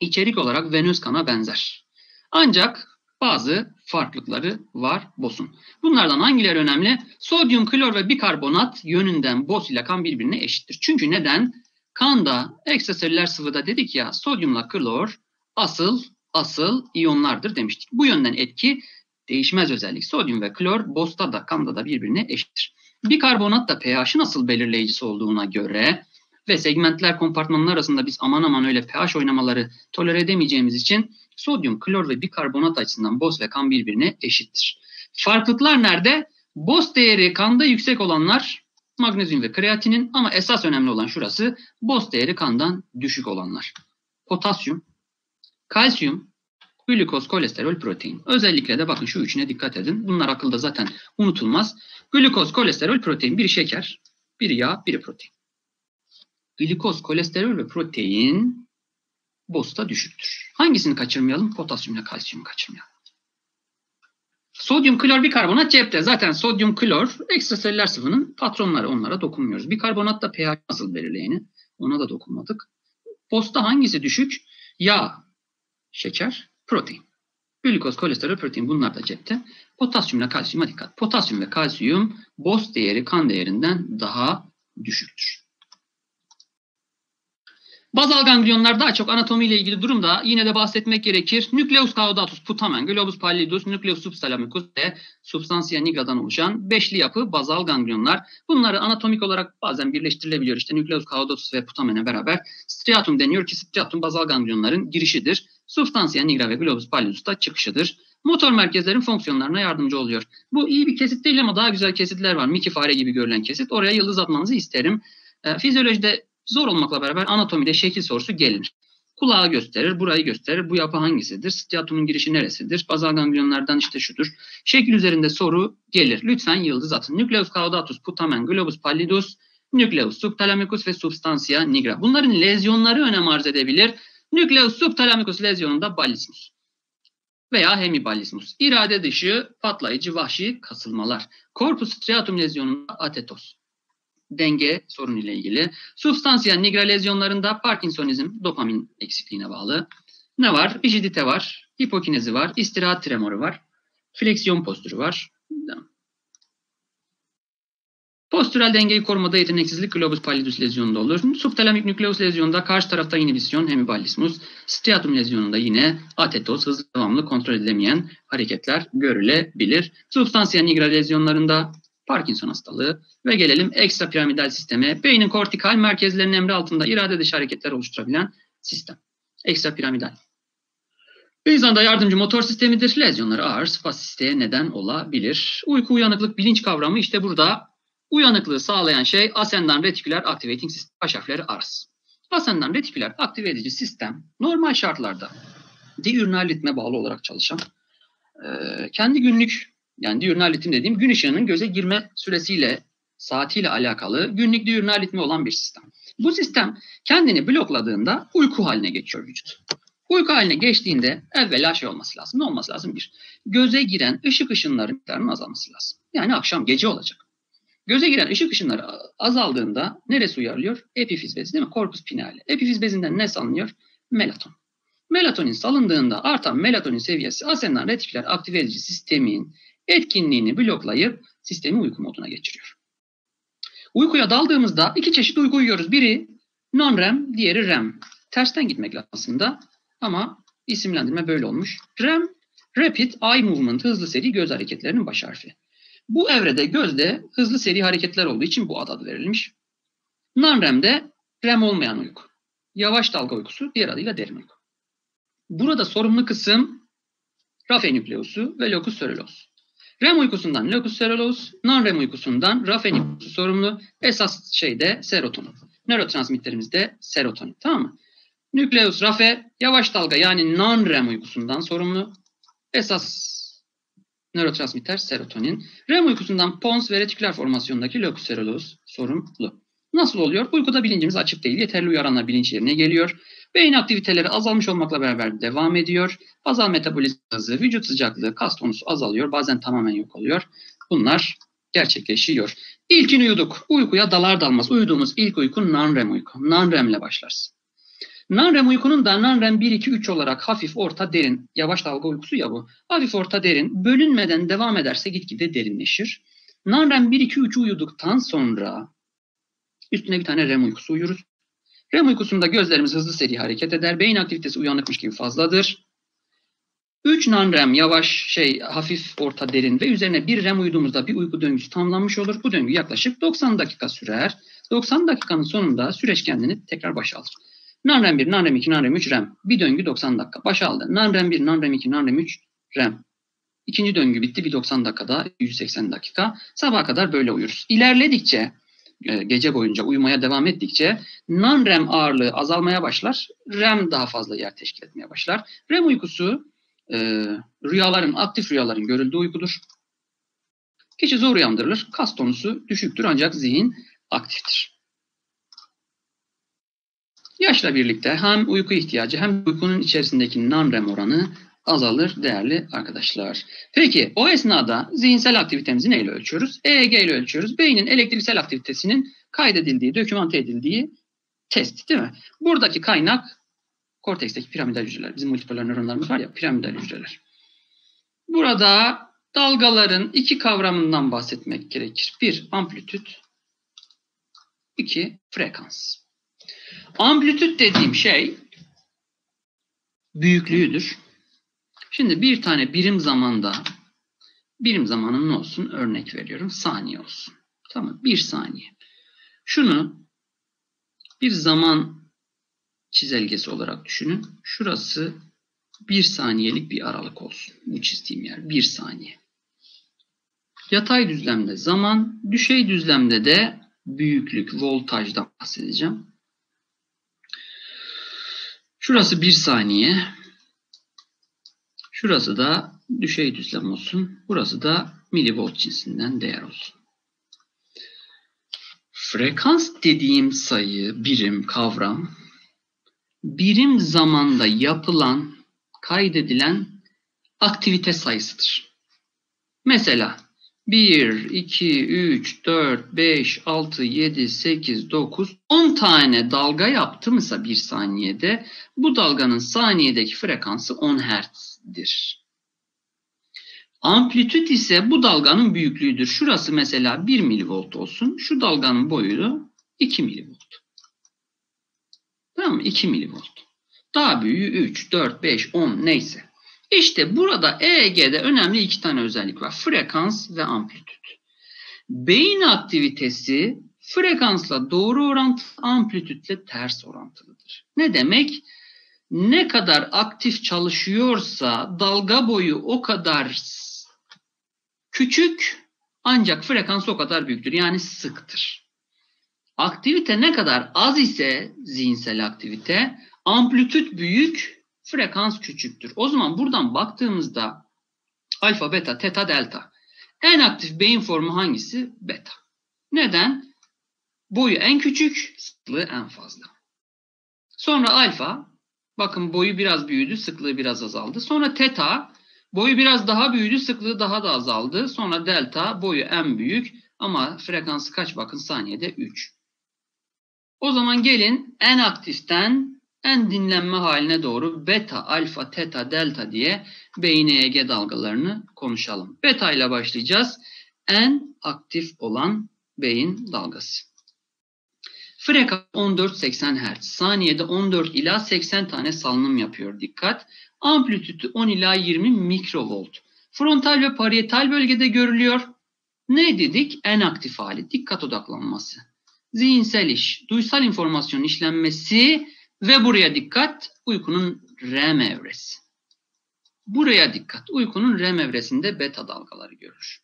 içerik olarak venöz kana benzer. Ancak bazı farklılıkları var BOS'un. Bunlardan hangileri önemli? Sodyum, klor ve bikarbonat yönünden BOS ile kan birbirine eşittir. Çünkü neden? Kanda ekstraselüler sıvıda dedik ya, sodyumla klor asıl asıl iyonlardır demiştik. Bu yönden etki değişmez özellik. Sodyum ve klor BOS'ta da kanda da birbirine eşittir. Bikarbonat da pH'ın asıl belirleyicisi olduğuna göre ve segmentler kompartmanlar arasında biz aman aman öyle pH oynamaları tolere edemeyeceğimiz için sodyum, klor ve bikarbonat açısından BOS ve kan birbirine eşittir. Farklılıklar nerede? BOS değeri kanda yüksek olanlar magnezyum ve kreatinin, ama esas önemli olan şurası, BOS değeri kandan düşük olanlar. Potasyum, kalsiyum, glikoz, kolesterol, protein. Özellikle de bakın şu üçüne dikkat edin. Bunlar akılda zaten unutulmaz. Glikoz, kolesterol, protein. Biri şeker, biri yağ, biri protein. Glikoz, kolesterol ve protein BOS'ta düşüktür. Hangisini kaçırmayalım? Potasyum ile kalsiyum kaçırmayalım. Sodyum, klor, bikarbonat cepte. Zaten sodyum, klor ekstraselüler sıvının patronları, onlara dokunmuyoruz. Bikarbonat da pH nasıl belirleyeni, ona da dokunmadık. BOS'ta hangisi düşük? Yağ, şeker, protein. Glikoz, kolesterol, protein bunlar da cepte. Potasyum ile kalsiyuma dikkat. Potasyum ve kalsiyum BOS değeri kan değerinden daha düşüktür. Bazal ganglionlar daha çok anatomiyle ilgili durumda yine de bahsetmek gerekir. Nucleus caudatus putamen, globus pallidus, nucleus subsalamicus ve substantia nigra'dan oluşan beşli yapı bazal ganglionlar. Bunları anatomik olarak bazen birleştirilebiliyor. İşte nucleus caudatus ve putamene beraber striatum deniyor ki striatum bazal ganglionların girişidir. Substantia nigra ve globus pallidus da çıkışıdır. Motor merkezlerin fonksiyonlarına yardımcı oluyor. Bu iyi bir kesit değil ama daha güzel kesitler var. Miki fare gibi görülen kesit. Oraya yıldız atmanızı isterim. E, fizyolojide zor olmakla beraber anatomide şekil sorusu gelir. Kulağı gösterir, burayı gösterir. Bu yapı hangisidir? Striatumun girişi neresidir? Bazal ganglionlardan işte şudur. Şekil üzerinde soru gelir. Lütfen yıldız atın. Nucleus caudatus, putamen, globus pallidus, nucleus subtalamicus ve substantia nigra. Bunların lezyonları önem arz edebilir. Nucleus subtalamicus lezyonunda balismus veya hemibalismus. İrade dışı, patlayıcı, vahşi kasılmalar. Corpus striatum lezyonunda atetos. Denge sorunu ile ilgili. Substantia nigra lezyonlarında Parkinsonizm, dopamin eksikliğine bağlı. Ne var? Rigidite var, hipokinezi var, istirahat tremoru var, fleksiyon postürü var. Postürel dengeyi korumada yeteneksizlik globus pallidus lezyonunda olur. Subtalamik nükleus lezyonunda karşı tarafta inhibisyon, hemibalismus. Striatum lezyonunda yine atetos, hızlı devamlı kontrol edilemeyen hareketler görülebilir. Substantia nigra lezyonlarında Parkinson hastalığı ve gelelim ekstra piramidal sisteme. Beynin kortikal merkezlerinin emri altında irade dışı hareketler oluşturabilen sistem. Ekstra piramidal. Beyzanda yardımcı motor sistemidir. Lezyonları ağır spastisiteye neden olabilir. Uyku, uyanıklık, bilinç kavramı işte burada. Uyanıklığı sağlayan şey ascendant reticular activating system. Baş harfleri A R S. Ascendant reticular aktive edici sistem normal şartlarda diurnal ritme bağlı olarak çalışan kendi günlük, yani diurnal ritim dediğim gün ışığının göze girme süresiyle, saatiyle alakalı günlük diurnal ritmi olan bir sistem. Bu sistem kendini blokladığında uyku haline geçiyor vücut. Uyku haline geçtiğinde evvela şey olması lazım. Ne olması lazım? Bir, göze giren ışık ışınlarının miktarının azalması lazım. Yani akşam gece olacak. Göze giren ışık ışınları azaldığında neresi uyarılıyor? Epifiz bezi değil mi? Corpus pineale. Epifiz bezinden ne salınıyor? Melatonin. Melatonin salındığında artan melatonin seviyesi asenan retiküler aktive edici sistemin etkinliğini bloklayıp sistemi uyku moduna geçiriyor. Uykuya daldığımızda iki çeşit uyku uyuyoruz. Biri non-REM, diğeri REM. Tersten gitmek lazım aslında ama isimlendirme böyle olmuş. REM, Rapid Eye Movement, hızlı seri göz hareketlerinin baş harfi. Bu evrede gözde hızlı seri hareketler olduğu için bu ad adı verilmiş. Non-REM'de REM olmayan uyku. Yavaş dalga uykusu, diğer adıyla derin uyku. Burada sorumlu kısım Raphe nükleosu ve locus coeruleus. REM uykusundan locus coeruleus, non-REM uykusundan Raphe nükleosu sorumlu. Esas şey de serotonin. Nörotransmitterimizde serotonin, tamam mı? Nükleus Raphe yavaş dalga yani non-REM uykusundan sorumlu. Esas nörotransmitter serotonin. REM uykusundan pons ve retiküler formasyondaki locus coeruleus sorumlu. Nasıl oluyor? Uykuda bilincimiz açık değil. Yeterli uyaranlar bilinç yerine geliyor. Beyin aktiviteleri azalmış olmakla beraber devam ediyor. Bazal metabolizma hızı, vücut sıcaklığı, kas tonusu azalıyor. Bazen tamamen yok oluyor. Bunlar gerçekleşiyor. İlkin uyuduk. Uykuya dalar dalmaz. Uyuduğumuz ilk uyku non-REM uyku. Non-REM ile başlarsın. Non-REM uykunun da non-REM bir, iki, üç olarak hafif, orta, derin, yavaş dalga uykusu ya bu. Hafif, orta, derin, bölünmeden devam ederse gitgide derinleşir. Non-REM bir, iki, üçü uyuduktan sonra üstüne bir tane REM uykusu uyuruz. REM uykusunda gözlerimiz hızlı seri hareket eder. Beyin aktivitesi uyanıkmış gibi fazladır. üç non-REM yavaş, şey, hafif, orta, derin ve üzerine bir REM uyuduğumuzda bir uyku döngüsü tamamlanmış olur. Bu döngü yaklaşık doksan dakika sürer. doksan dakikanın sonunda süreç kendini tekrar başa alır. Non-REM bir, non-REM iki, non-REM üç, REM. Bir döngü doksan dakika. Başa aldı. Non-REM bir, non-REM iki, non-REM üç, REM. İkinci döngü bitti. Bir doksan dakikada, yüz seksen dakika. Sabaha kadar böyle uyuruz. İlerledikçe, gece boyunca uyumaya devam ettikçe non-REM ağırlığı azalmaya başlar. REM daha fazla yer teşkil etmeye başlar. REM uykusu e, rüyaların, aktif rüyaların görüldüğü uykudur. Kişi zor uyandırılır. Kas tonusu düşüktür ancak zihin aktiftir. Yaşla birlikte hem uyku ihtiyacı hem uykunun içerisindeki non-REM oranı azalır değerli arkadaşlar. Peki o esnada zihinsel aktivitemizi neyle ölçüyoruz? E E G ile ölçüyoruz. Beynin elektriksel aktivitesinin kaydedildiği, dokümante edildiği test değil mi? Buradaki kaynak korteksteki piramidal hücreler. Bizim multipolar nöronlarımız var ya, piramidal hücreler. Burada dalgaların iki kavramından bahsetmek gerekir. Bir, amplitüt. İki, frekans. Amplitüt dediğim şey büyüklüğüdür. Şimdi bir tane birim zamanda, birim zamanın ne olsun? Örnek veriyorum, saniye olsun. Tamam, bir saniye. Şunu bir zaman çizelgesi olarak düşünün. Şurası bir saniyelik bir aralık olsun. Bu çizdiğim yer bir saniye. Yatay düzlemde zaman, düşey düzlemde de büyüklük, voltajdan bahsedeceğim. Şurası bir saniye. Şurası da düşey düzlem olsun. Burası da milivolt cinsinden değer olsun. Frekans dediğim sayı, birim, kavram, birim zamanda yapılan, kaydedilen aktivite sayısıdır. Mesela bir, iki, üç, dört, beş, altı, yedi, sekiz, dokuz, on tane dalga yaptı mıysa bir saniyede, bu dalganın saniyedeki frekansı on hertz'dir. Amplitüt ise bu dalganın büyüklüğüdür. Şurası mesela bir milivolt olsun. Şu dalganın boyu iki milivolt. Tamam mı? iki milivolt. Daha büyüğü üç, dört, beş, on neyse. İşte burada E E G'de önemli iki tane özellik var. Frekans ve amplitüt. Beyin aktivitesi frekansla doğru orantılı, amplitütle ters orantılıdır. Ne demek? Ne kadar aktif çalışıyorsa dalga boyu o kadar küçük ancak frekans o kadar büyüktür. Yani sıktır. Aktivite ne kadar az ise zihinsel aktivite, amplitüt büyük, frekans küçüktür. O zaman buradan baktığımızda alfa, beta, teta, delta. En aktif beyin formu hangisi? Beta. Neden? Boyu en küçük, sıklığı en fazla. Sonra alfa, bakın boyu biraz büyüdü, sıklığı biraz azaldı. Sonra teta, boyu biraz daha büyüdü, sıklığı daha da azaldı. Sonra delta, boyu en büyük, Ama frekansı kaç bakın saniyede? üç. O zaman gelin en aktiften en dinlenme haline doğru beta, alfa, teta, delta diye beyin E E G dalgalarını konuşalım. Beta ile başlayacağız. En aktif olan beyin dalgası. Frekans on dört seksen hertz. Saniyede on dört ila seksen tane salınım yapıyor. Dikkat. Amplitütü on ila yirmi mikrovolt. Frontal ve parietal bölgede görülüyor. Ne dedik? En aktif hali. Dikkat odaklanması. Zihinsel iş. Duysal informasyonun işlenmesi ve buraya dikkat. Uykunun R E M evresi. Buraya dikkat. Uykunun R E M evresinde beta dalgaları görülür.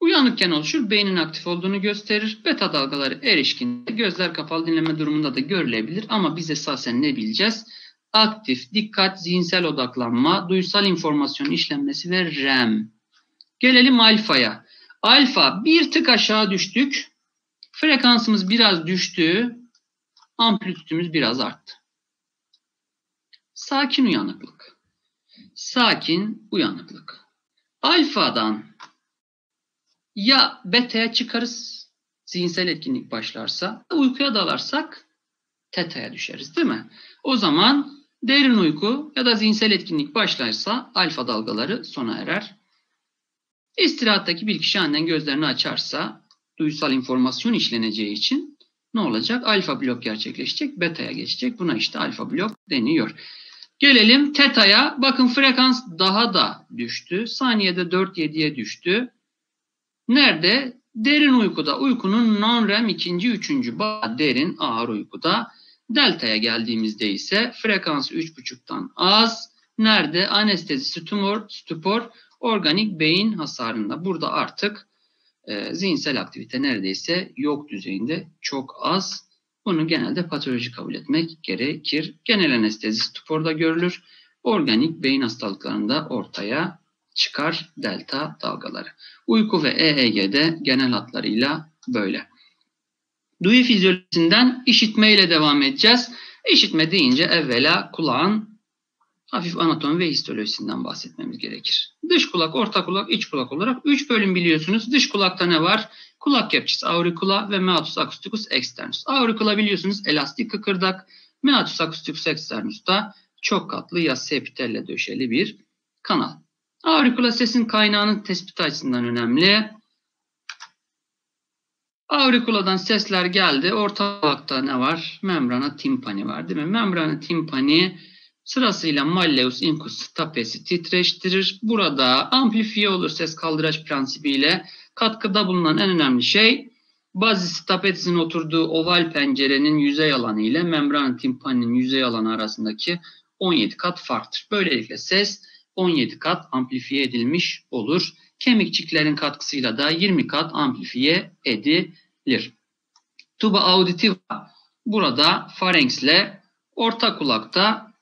Uyanıkken oluşur, beynin aktif olduğunu gösterir. Beta dalgaları erişkinde, gözler kapalı dinleme durumunda da görülebilir. Ama biz esasen ne bileceğiz? Aktif, dikkat, zihinsel odaklanma, duysal informasyonun işlenmesi ve R E M. Gelelim alfaya. Alfa bir tık aşağı düştük. Frekansımız biraz düştü. Amplitüdümüz biraz arttı. Sakin uyanıklık. Sakin uyanıklık. Alfadan ya beta'ya çıkarız, zihinsel etkinlik başlarsa, uykuya dalarsak teta'ya düşeriz değil mi? O zaman derin uyku ya da zihinsel etkinlik başlarsa alfa dalgaları sona erer. İstirahattaki bir kişi aniden gözlerini açarsa duysal informasyon işleneceği için ne olacak? Alfa blok gerçekleşecek, beta'ya geçecek. Buna işte alfa blok deniyor. Gelelim teta'ya. Bakın frekans daha da düştü. Saniyede dört yediye düştü. Nerede? Derin uykuda. Uykunun non-R E M ikinci, üçüncü bağı derin, ağır uykuda. Delta'ya geldiğimizde ise frekans üç buçuktan az. Nerede? Anestezi, tümör, stupor, organik beyin hasarında. Burada artık e, zihinsel aktivite neredeyse yok düzeyinde, çok az. Bunu genelde patoloji kabul etmek gerekir. Genel anestezi stuporda görülür. Organik beyin hastalıklarında ortaya çıkar delta dalgaları. Uyku ve E E G'de genel hatlarıyla böyle. Duyu fizyolojisinden işitme ile devam edeceğiz. İşitme deyince evvela kulağın hafif anatomi ve histolojisinden bahsetmemiz gerekir. Dış kulak, orta kulak, iç kulak olarak üç bölüm biliyorsunuz. Dış kulakta ne var? Kulak kepçesi, auricula ve meatus acousticus externus. Auricula biliyorsunuz elastik kıkırdak. Meatus acousticus externus da çok katlı yassı epitelle döşeli bir kanal. Auricula sesin kaynağının tespiti açısından önemli. Auriculadan sesler geldi. Orta kulakta ne var? Membrana timpani var değil mi? Membrana timpani sırasıyla malleus, incus, stapesi titreştirir. Burada amplifiye olur ses kaldıraç prensibiyle. Katkıda bulunan en önemli şey bazis tapetisinin oturduğu oval pencerenin yüzey alanı ile membrana timpaninin yüzey alanı arasındaki on yedi kat farktır. Böylelikle ses on yedi kat amplifiye edilmiş olur. Kemikçiklerin katkısıyla da yirmi kat amplifiye edilir. Tuba auditiva burada farenksle orta kulakta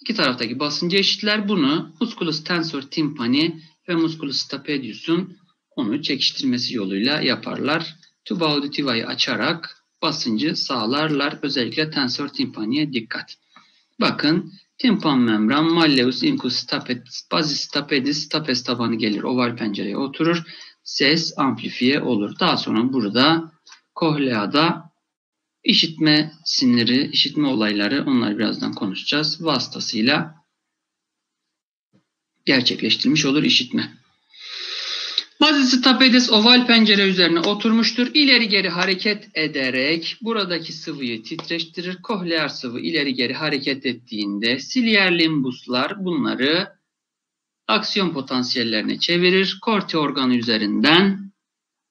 iki taraftaki basıncı eşitler. Bunu musculus tensor timpani ve musculus stapedius'un onu çekiştirmesi yoluyla yaparlar. Tuba auditiva'yı açarak basıncı sağlarlar. Özellikle tensor timpaniye dikkat. Bakın. Timpan membran, malleus, incus, stapes, bazis, stapedis, stapes tabanı gelir. Oval pencereye oturur. Ses amplifiye olur. Daha sonra burada kohleada işitme sinirleri, işitme olayları, onları birazdan konuşacağız. Vasıtasıyla gerçekleştirilmiş olur işitme. Bazis stapedis oval pencere üzerine oturmuştur. İleri geri hareket ederek buradaki sıvıyı titreştirir. Kohlear sıvı ileri geri hareket ettiğinde silier limbuslar bunları aksiyon potansiyellerine çevirir. Korti organı üzerinden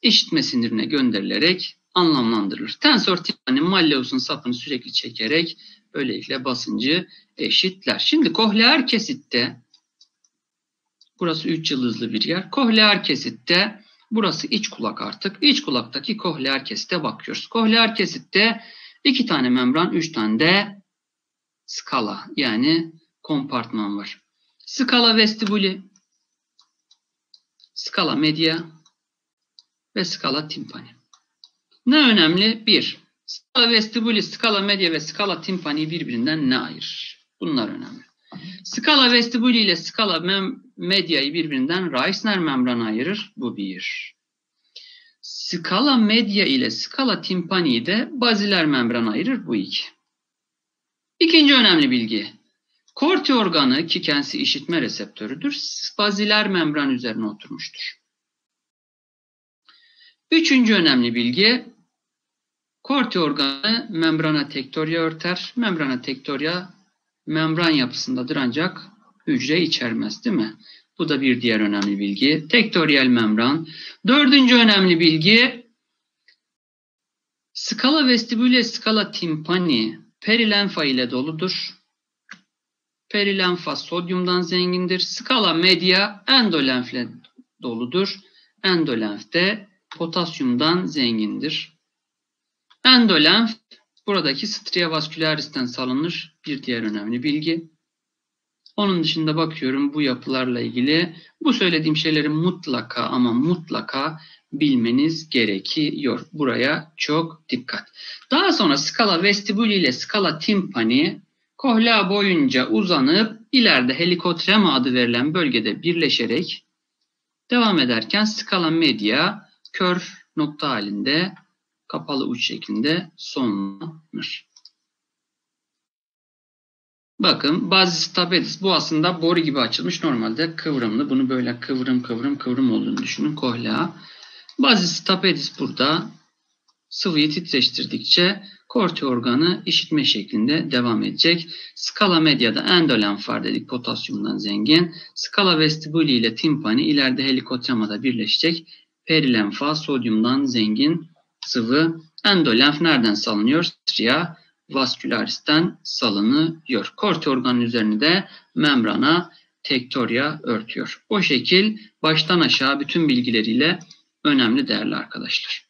işitme sinirine gönderilerek anlamlandırılır. Tensor timpani malleus'un sapını sürekli çekerek böylelikle basıncı eşitler. Şimdi kohlear kesitte burası üç yıldızlı bir yer. Kohlear kesitte, burası iç kulak artık. İç kulaktaki kohlear kesite bakıyoruz. Kohlear kesitte iki tane membran, üç tane de skala yani kompartman var. Skala vestibuli, skala media ve skala timpani. Ne önemli? Bir, skala vestibuli, skala media ve skala timpani birbirinden ne ayırır? Bunlar önemli. Skala vestibülü ile skala mem medyayı birbirinden Reissner membran ayırır. Bu bir. Skala medya ile skala timpaniyi de baziler membran ayırır. Bu iki. İkinci önemli bilgi. Corti organı ki kendisi işitme reseptörüdür. Baziler membran üzerine oturmuştur. Üçüncü önemli bilgi. Corti organı membrana tektoria örter. Membrana tektoria membran yapısındadır ancak hücre içermez, değil mi? Bu da bir diğer önemli bilgi. Tektorial membran. Dördüncü önemli bilgi. Skala vestibüle skala timpani perilenfa ile doludur. Perilenfa sodyumdan zengindir. Skala medya endolenfle doludur. Endolenf de potasyumdan zengindir. Endolenf buradaki stereovasküleristen salınır. Bir diğer önemli bilgi. Onun dışında bakıyorum bu yapılarla ilgili bu söylediğim şeyleri mutlaka ama mutlaka bilmeniz gerekiyor. Buraya çok dikkat. Daha sonra skala vestibülü ile skala timpani kohla boyunca uzanıp ileride helikotrema adı verilen bölgede birleşerek devam ederken skala medya kör nokta halinde kapalı uç şeklinde sonlanır. Bakın bazı stapedis bu aslında boru gibi açılmış. Normalde kıvrımlı. Bunu böyle kıvrım kıvrım kıvrım olduğunu düşünün. Kohla. Bazı stapedis burada sıvıyı titreştirdikçe korti organı işitme şeklinde devam edecek. Skala medyada endolenf var dedik. Potasyumdan zengin. Skala vestibuli ile timpani ileride helikotremada birleşecek. Perilenfa sodyumdan zengin sıvı. Endolenf nereden salınıyor? Stria vaskülaristen salınıyor. Korti organın üzerinde de membrana tektoria örtüyor. O şekil baştan aşağı bütün bilgileriyle önemli değerli arkadaşlar.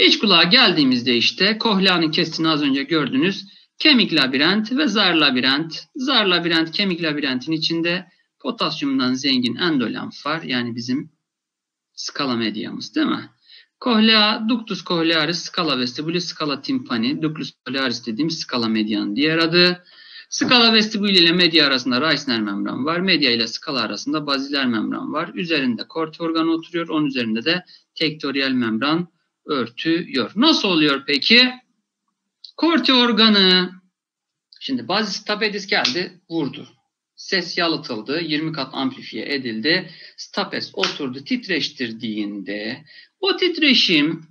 İç kulağa geldiğimizde işte kohleanın kestiğini az önce gördünüz. Kemik labirent ve zar labirent. Zar labirent kemik labirentin içinde potasyumdan zengin endolenf var. Yani bizim skala medyamız, değil mi? Kohlea, ductus cochlearis, skala vestibülü, skala timpani, ductus cochlearis dediğimiz skala medyanın diğer adı. Skala vestibülü ile medya arasında Reissner membran var. Medya ile skala arasında baziler membran var. Üzerinde korti organı oturuyor. Onun üzerinde de tektorial membran örtüyor. Nasıl oluyor peki? Korti organı. Şimdi bazı stapedis geldi, vurdu. Ses yalıtıldı, yirmi kat amplifiye edildi. Stapes oturdu, titreştirdiğinde o titreşim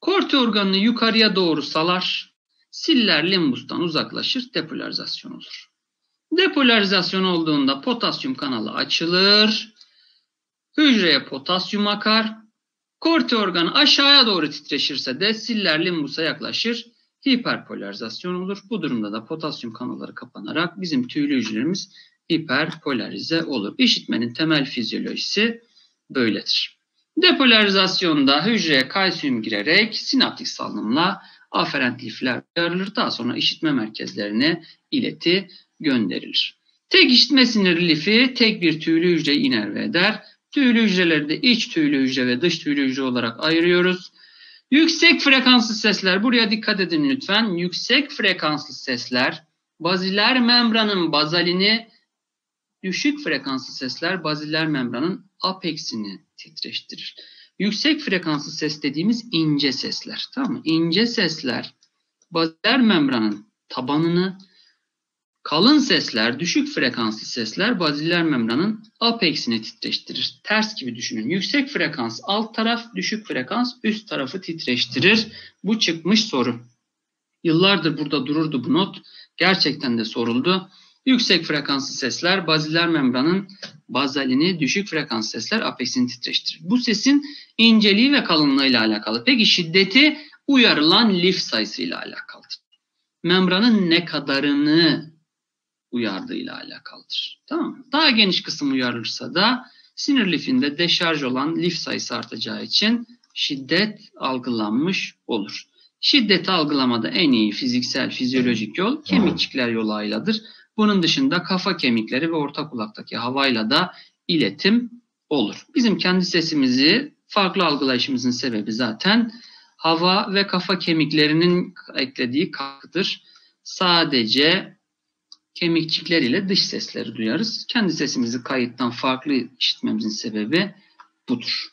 korti organını yukarıya doğru salar, siller limbustan uzaklaşır, depolarizasyon olur. Depolarizasyon olduğunda potasyum kanalı açılır, hücreye potasyum akar, korti organı aşağıya doğru titreşirse de siller limbusa yaklaşır, hiperpolarizasyon olur. Bu durumda da potasyum kanalları kapanarak bizim tüylü hücrelerimiz hiperpolarize olur. İşitmenin temel fizyolojisi böyledir. Depolarizasyonda hücreye kalsiyum girerek sinaptik salınımla aferent lifler uyarılır. Daha sonra işitme merkezlerine ileti gönderilir. Tek işitme sinir lifi tek bir tüylü hücreyi inerve eder. Tüylü hücreleri de iç tüylü hücre ve dış tüylü hücre olarak ayırıyoruz. Yüksek frekanslı sesler, buraya dikkat edin lütfen. Yüksek frekanslı sesler baziler membranın bazalini, düşük frekanslı sesler baziler membranın apeksini titreştirir. Yüksek frekanslı ses dediğimiz ince sesler. Tamam mı? İnce sesler baziler membranın tabanını, kalın sesler, düşük frekanslı sesler baziler membranın apeksini titreştirir. Ters gibi düşünün. Yüksek frekans alt taraf, düşük frekans üst tarafı titreştirir. Bu çıkmış soru. Yıllardır burada dururdu bu not. Gerçekten de soruldu. Yüksek frekanslı sesler baziler membranın bazalini, düşük frekans sesler apeksini titreştirir. Bu sesin inceliği ve kalınlığıyla alakalı. Peki şiddeti uyarılan lif sayısıyla alakalıdır. Membranın ne kadarını uyardığıyla alakalıdır. Tamam mı? Daha geniş kısım uyarılırsa da sinir lifinde deşarj olan lif sayısı artacağı için şiddet algılanmış olur. Şiddeti algılamada en iyi fiziksel, fizyolojik yol kemikçikler yoluyladır. Bunun dışında kafa kemikleri ve orta kulaktaki havayla da iletim olur. Bizim kendi sesimizi farklı algılayışımızın sebebi zaten hava ve kafa kemiklerinin eklediği katkıdır. Sadece kemikçikler ile dış sesleri duyarız. Kendi sesimizi kayıttan farklı işitmemizin sebebi budur.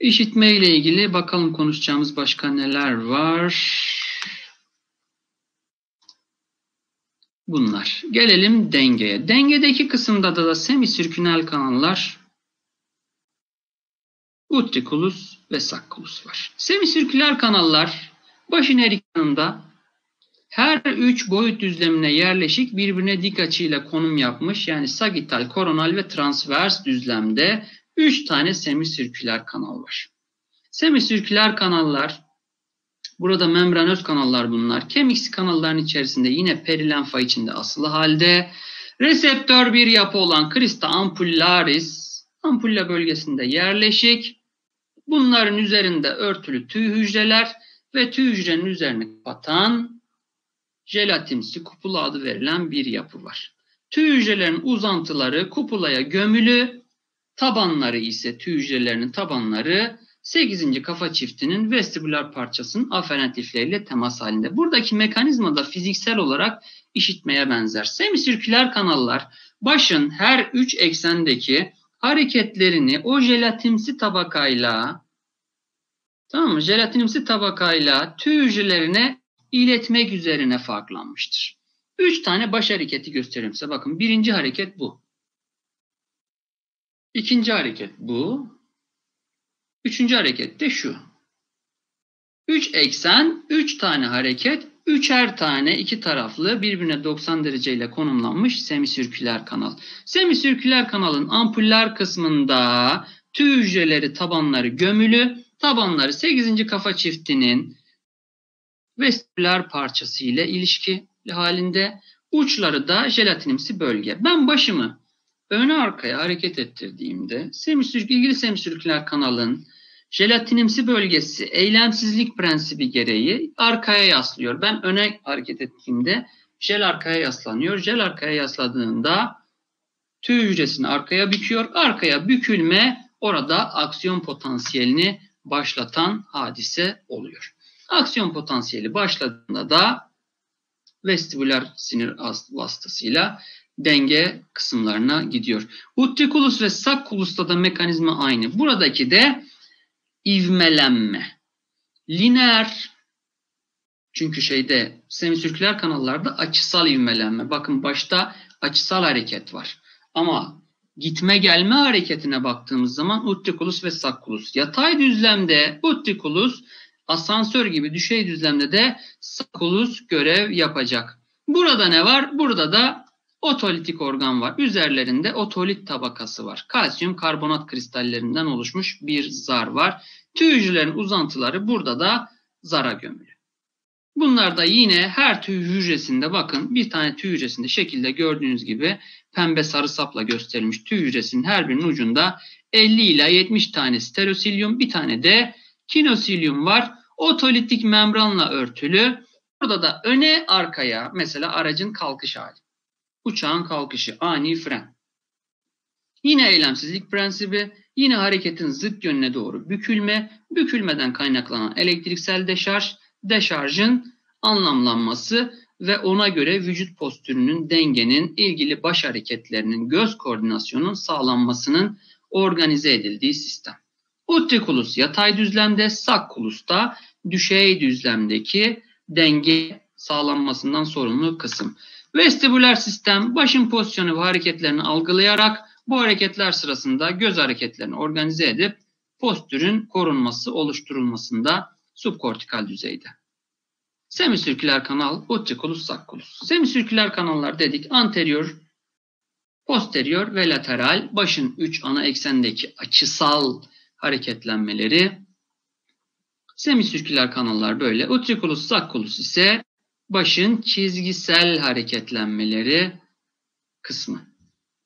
İşitme ile ilgili bakalım konuşacağımız başka neler var? Bunlar. Gelelim dengeye. Dengedeki kısımda da, da semisirkünal kanallar utriculus ve sacculus var. Semisirküler kanallar başın her iki yanında her üç boyut düzlemine yerleşik birbirine dik açıyla konum yapmış. Yani sagittal, koronal ve transvers düzlemde üç tane semisirküler kanal var. Semisirküler kanallar, burada membranöz kanallar bunlar. Kemiksi kanalların içerisinde yine perilenfa içinde asılı halde. Reseptör bir yapı olan crista ampullaris, ampulla bölgesinde yerleşik. Bunların üzerinde örtülü tüy hücreler ve tüy hücrenin üzerine kapatan jelatimsi kupula adı verilen bir yapı var. Tüy hücrelerin uzantıları kupulaya gömülü, tabanları ise tüy hücrelerinin tabanları sekizinci kafa çiftinin vestibüler parçasının aferentifleriyle temas halinde. Buradaki mekanizma da fiziksel olarak işitmeye benzer. Semisirküler kanallar başın her üç eksendeki hareketlerini o jelatinimsi tabakayla tamam mı? Jelatinimsi tabakayla tüy hücrelerine iletmek üzerine farklanmıştır. Üç tane baş hareketi göstereyim size. Bakın birinci hareket bu. İkinci hareket bu. Üçüncü hareket de şu. Üç eksen, üç tane hareket, üçer tane iki taraflı birbirine doksan dereceyle konumlanmış semisirküler kanal. Semisirküler kanalın ampuller kısmında tüy hücreleri tabanları gömülü, tabanları sekizinci kafa çiftinin vestibüler parçası ile ilişkili halinde, uçları da jelatinimsi bölge. Ben başımı öne arkaya hareket ettirdiğimde semisirküler, ilgili semisirküler kanalın jelatinimsi bölgesi eylemsizlik prensibi gereği arkaya yaslıyor. Ben öne hareket ettiğimde jel arkaya yaslanıyor. Jel arkaya yasladığında tüy hücresini arkaya büküyor. Arkaya bükülme orada aksiyon potansiyelini başlatan hadise oluyor. Aksiyon potansiyeli başladığında da vestibüler sinir vasıtasıyla denge kısımlarına gidiyor. Utriculus ve sacculus'ta da mekanizma aynı. Buradaki de ivmelenme. Lineer, çünkü şeyde semisirküler kanallarda açısal ivmelenme. Bakın başta açısal hareket var. Ama gitme gelme hareketine baktığımız zaman utriculus ve sacculus. Yatay düzlemde utriculus, asansör gibi düşey düzlemde de sacculus görev yapacak. Burada ne var? Burada da otolitik organ var. Üzerlerinde otolit tabakası var. Kalsiyum karbonat kristallerinden oluşmuş bir zar var. Tüy hücrelerin uzantıları burada da zara gömülü. Bunlar da yine her tüy hücresinde bakın bir tane tüy hücresinde şekilde gördüğünüz gibi pembe sarı sapla gösterilmiş tüy hücresinin her birinin ucunda elli ila yetmiş tane stereocilium, bir tane de kinocilium var. Otolitik membranla örtülü. Burada da öne arkaya mesela aracın kalkış hali. Uçağın kalkışı, ani fren. Yine eylemsizlik prensibi, yine hareketin zıt yönüne doğru bükülme, bükülmeden kaynaklanan elektriksel deşarj, deşarjın anlamlanması ve ona göre vücut postürünün, dengenin, ilgili baş hareketlerinin, göz koordinasyonunun sağlanmasının organize edildiği sistem. Utriculus yatay düzlemde, sacculus da düşey düzlemdeki denge sağlanmasından sorumlu kısım. Vestibüler sistem başın pozisyonu ve hareketlerini algılayarak bu hareketler sırasında göz hareketlerini organize edip postürün korunması, oluşturulmasında subkortikal düzeyde. Semisirküler kanal, utriculus, sacculus. Semisirküler kanallar dedik anterior, posterior ve lateral başın üç ana eksendeki açısal hareketlenmeleri. Semisirküler kanallar böyle. Utriculus, sacculus ise başın çizgisel hareketlenmeleri kısmı.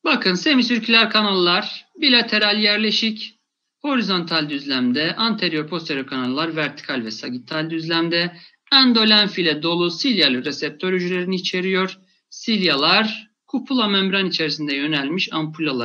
Bakın semisirküler kanallar bilateral yerleşik, horizontal düzlemde, anterior posterior kanallar vertikal ve sagittal düzlemde, endolymph ile dolu silyal reseptör hücrelerini içeriyor. Silyalar kupula membran içerisinde yönelmiş ampullalar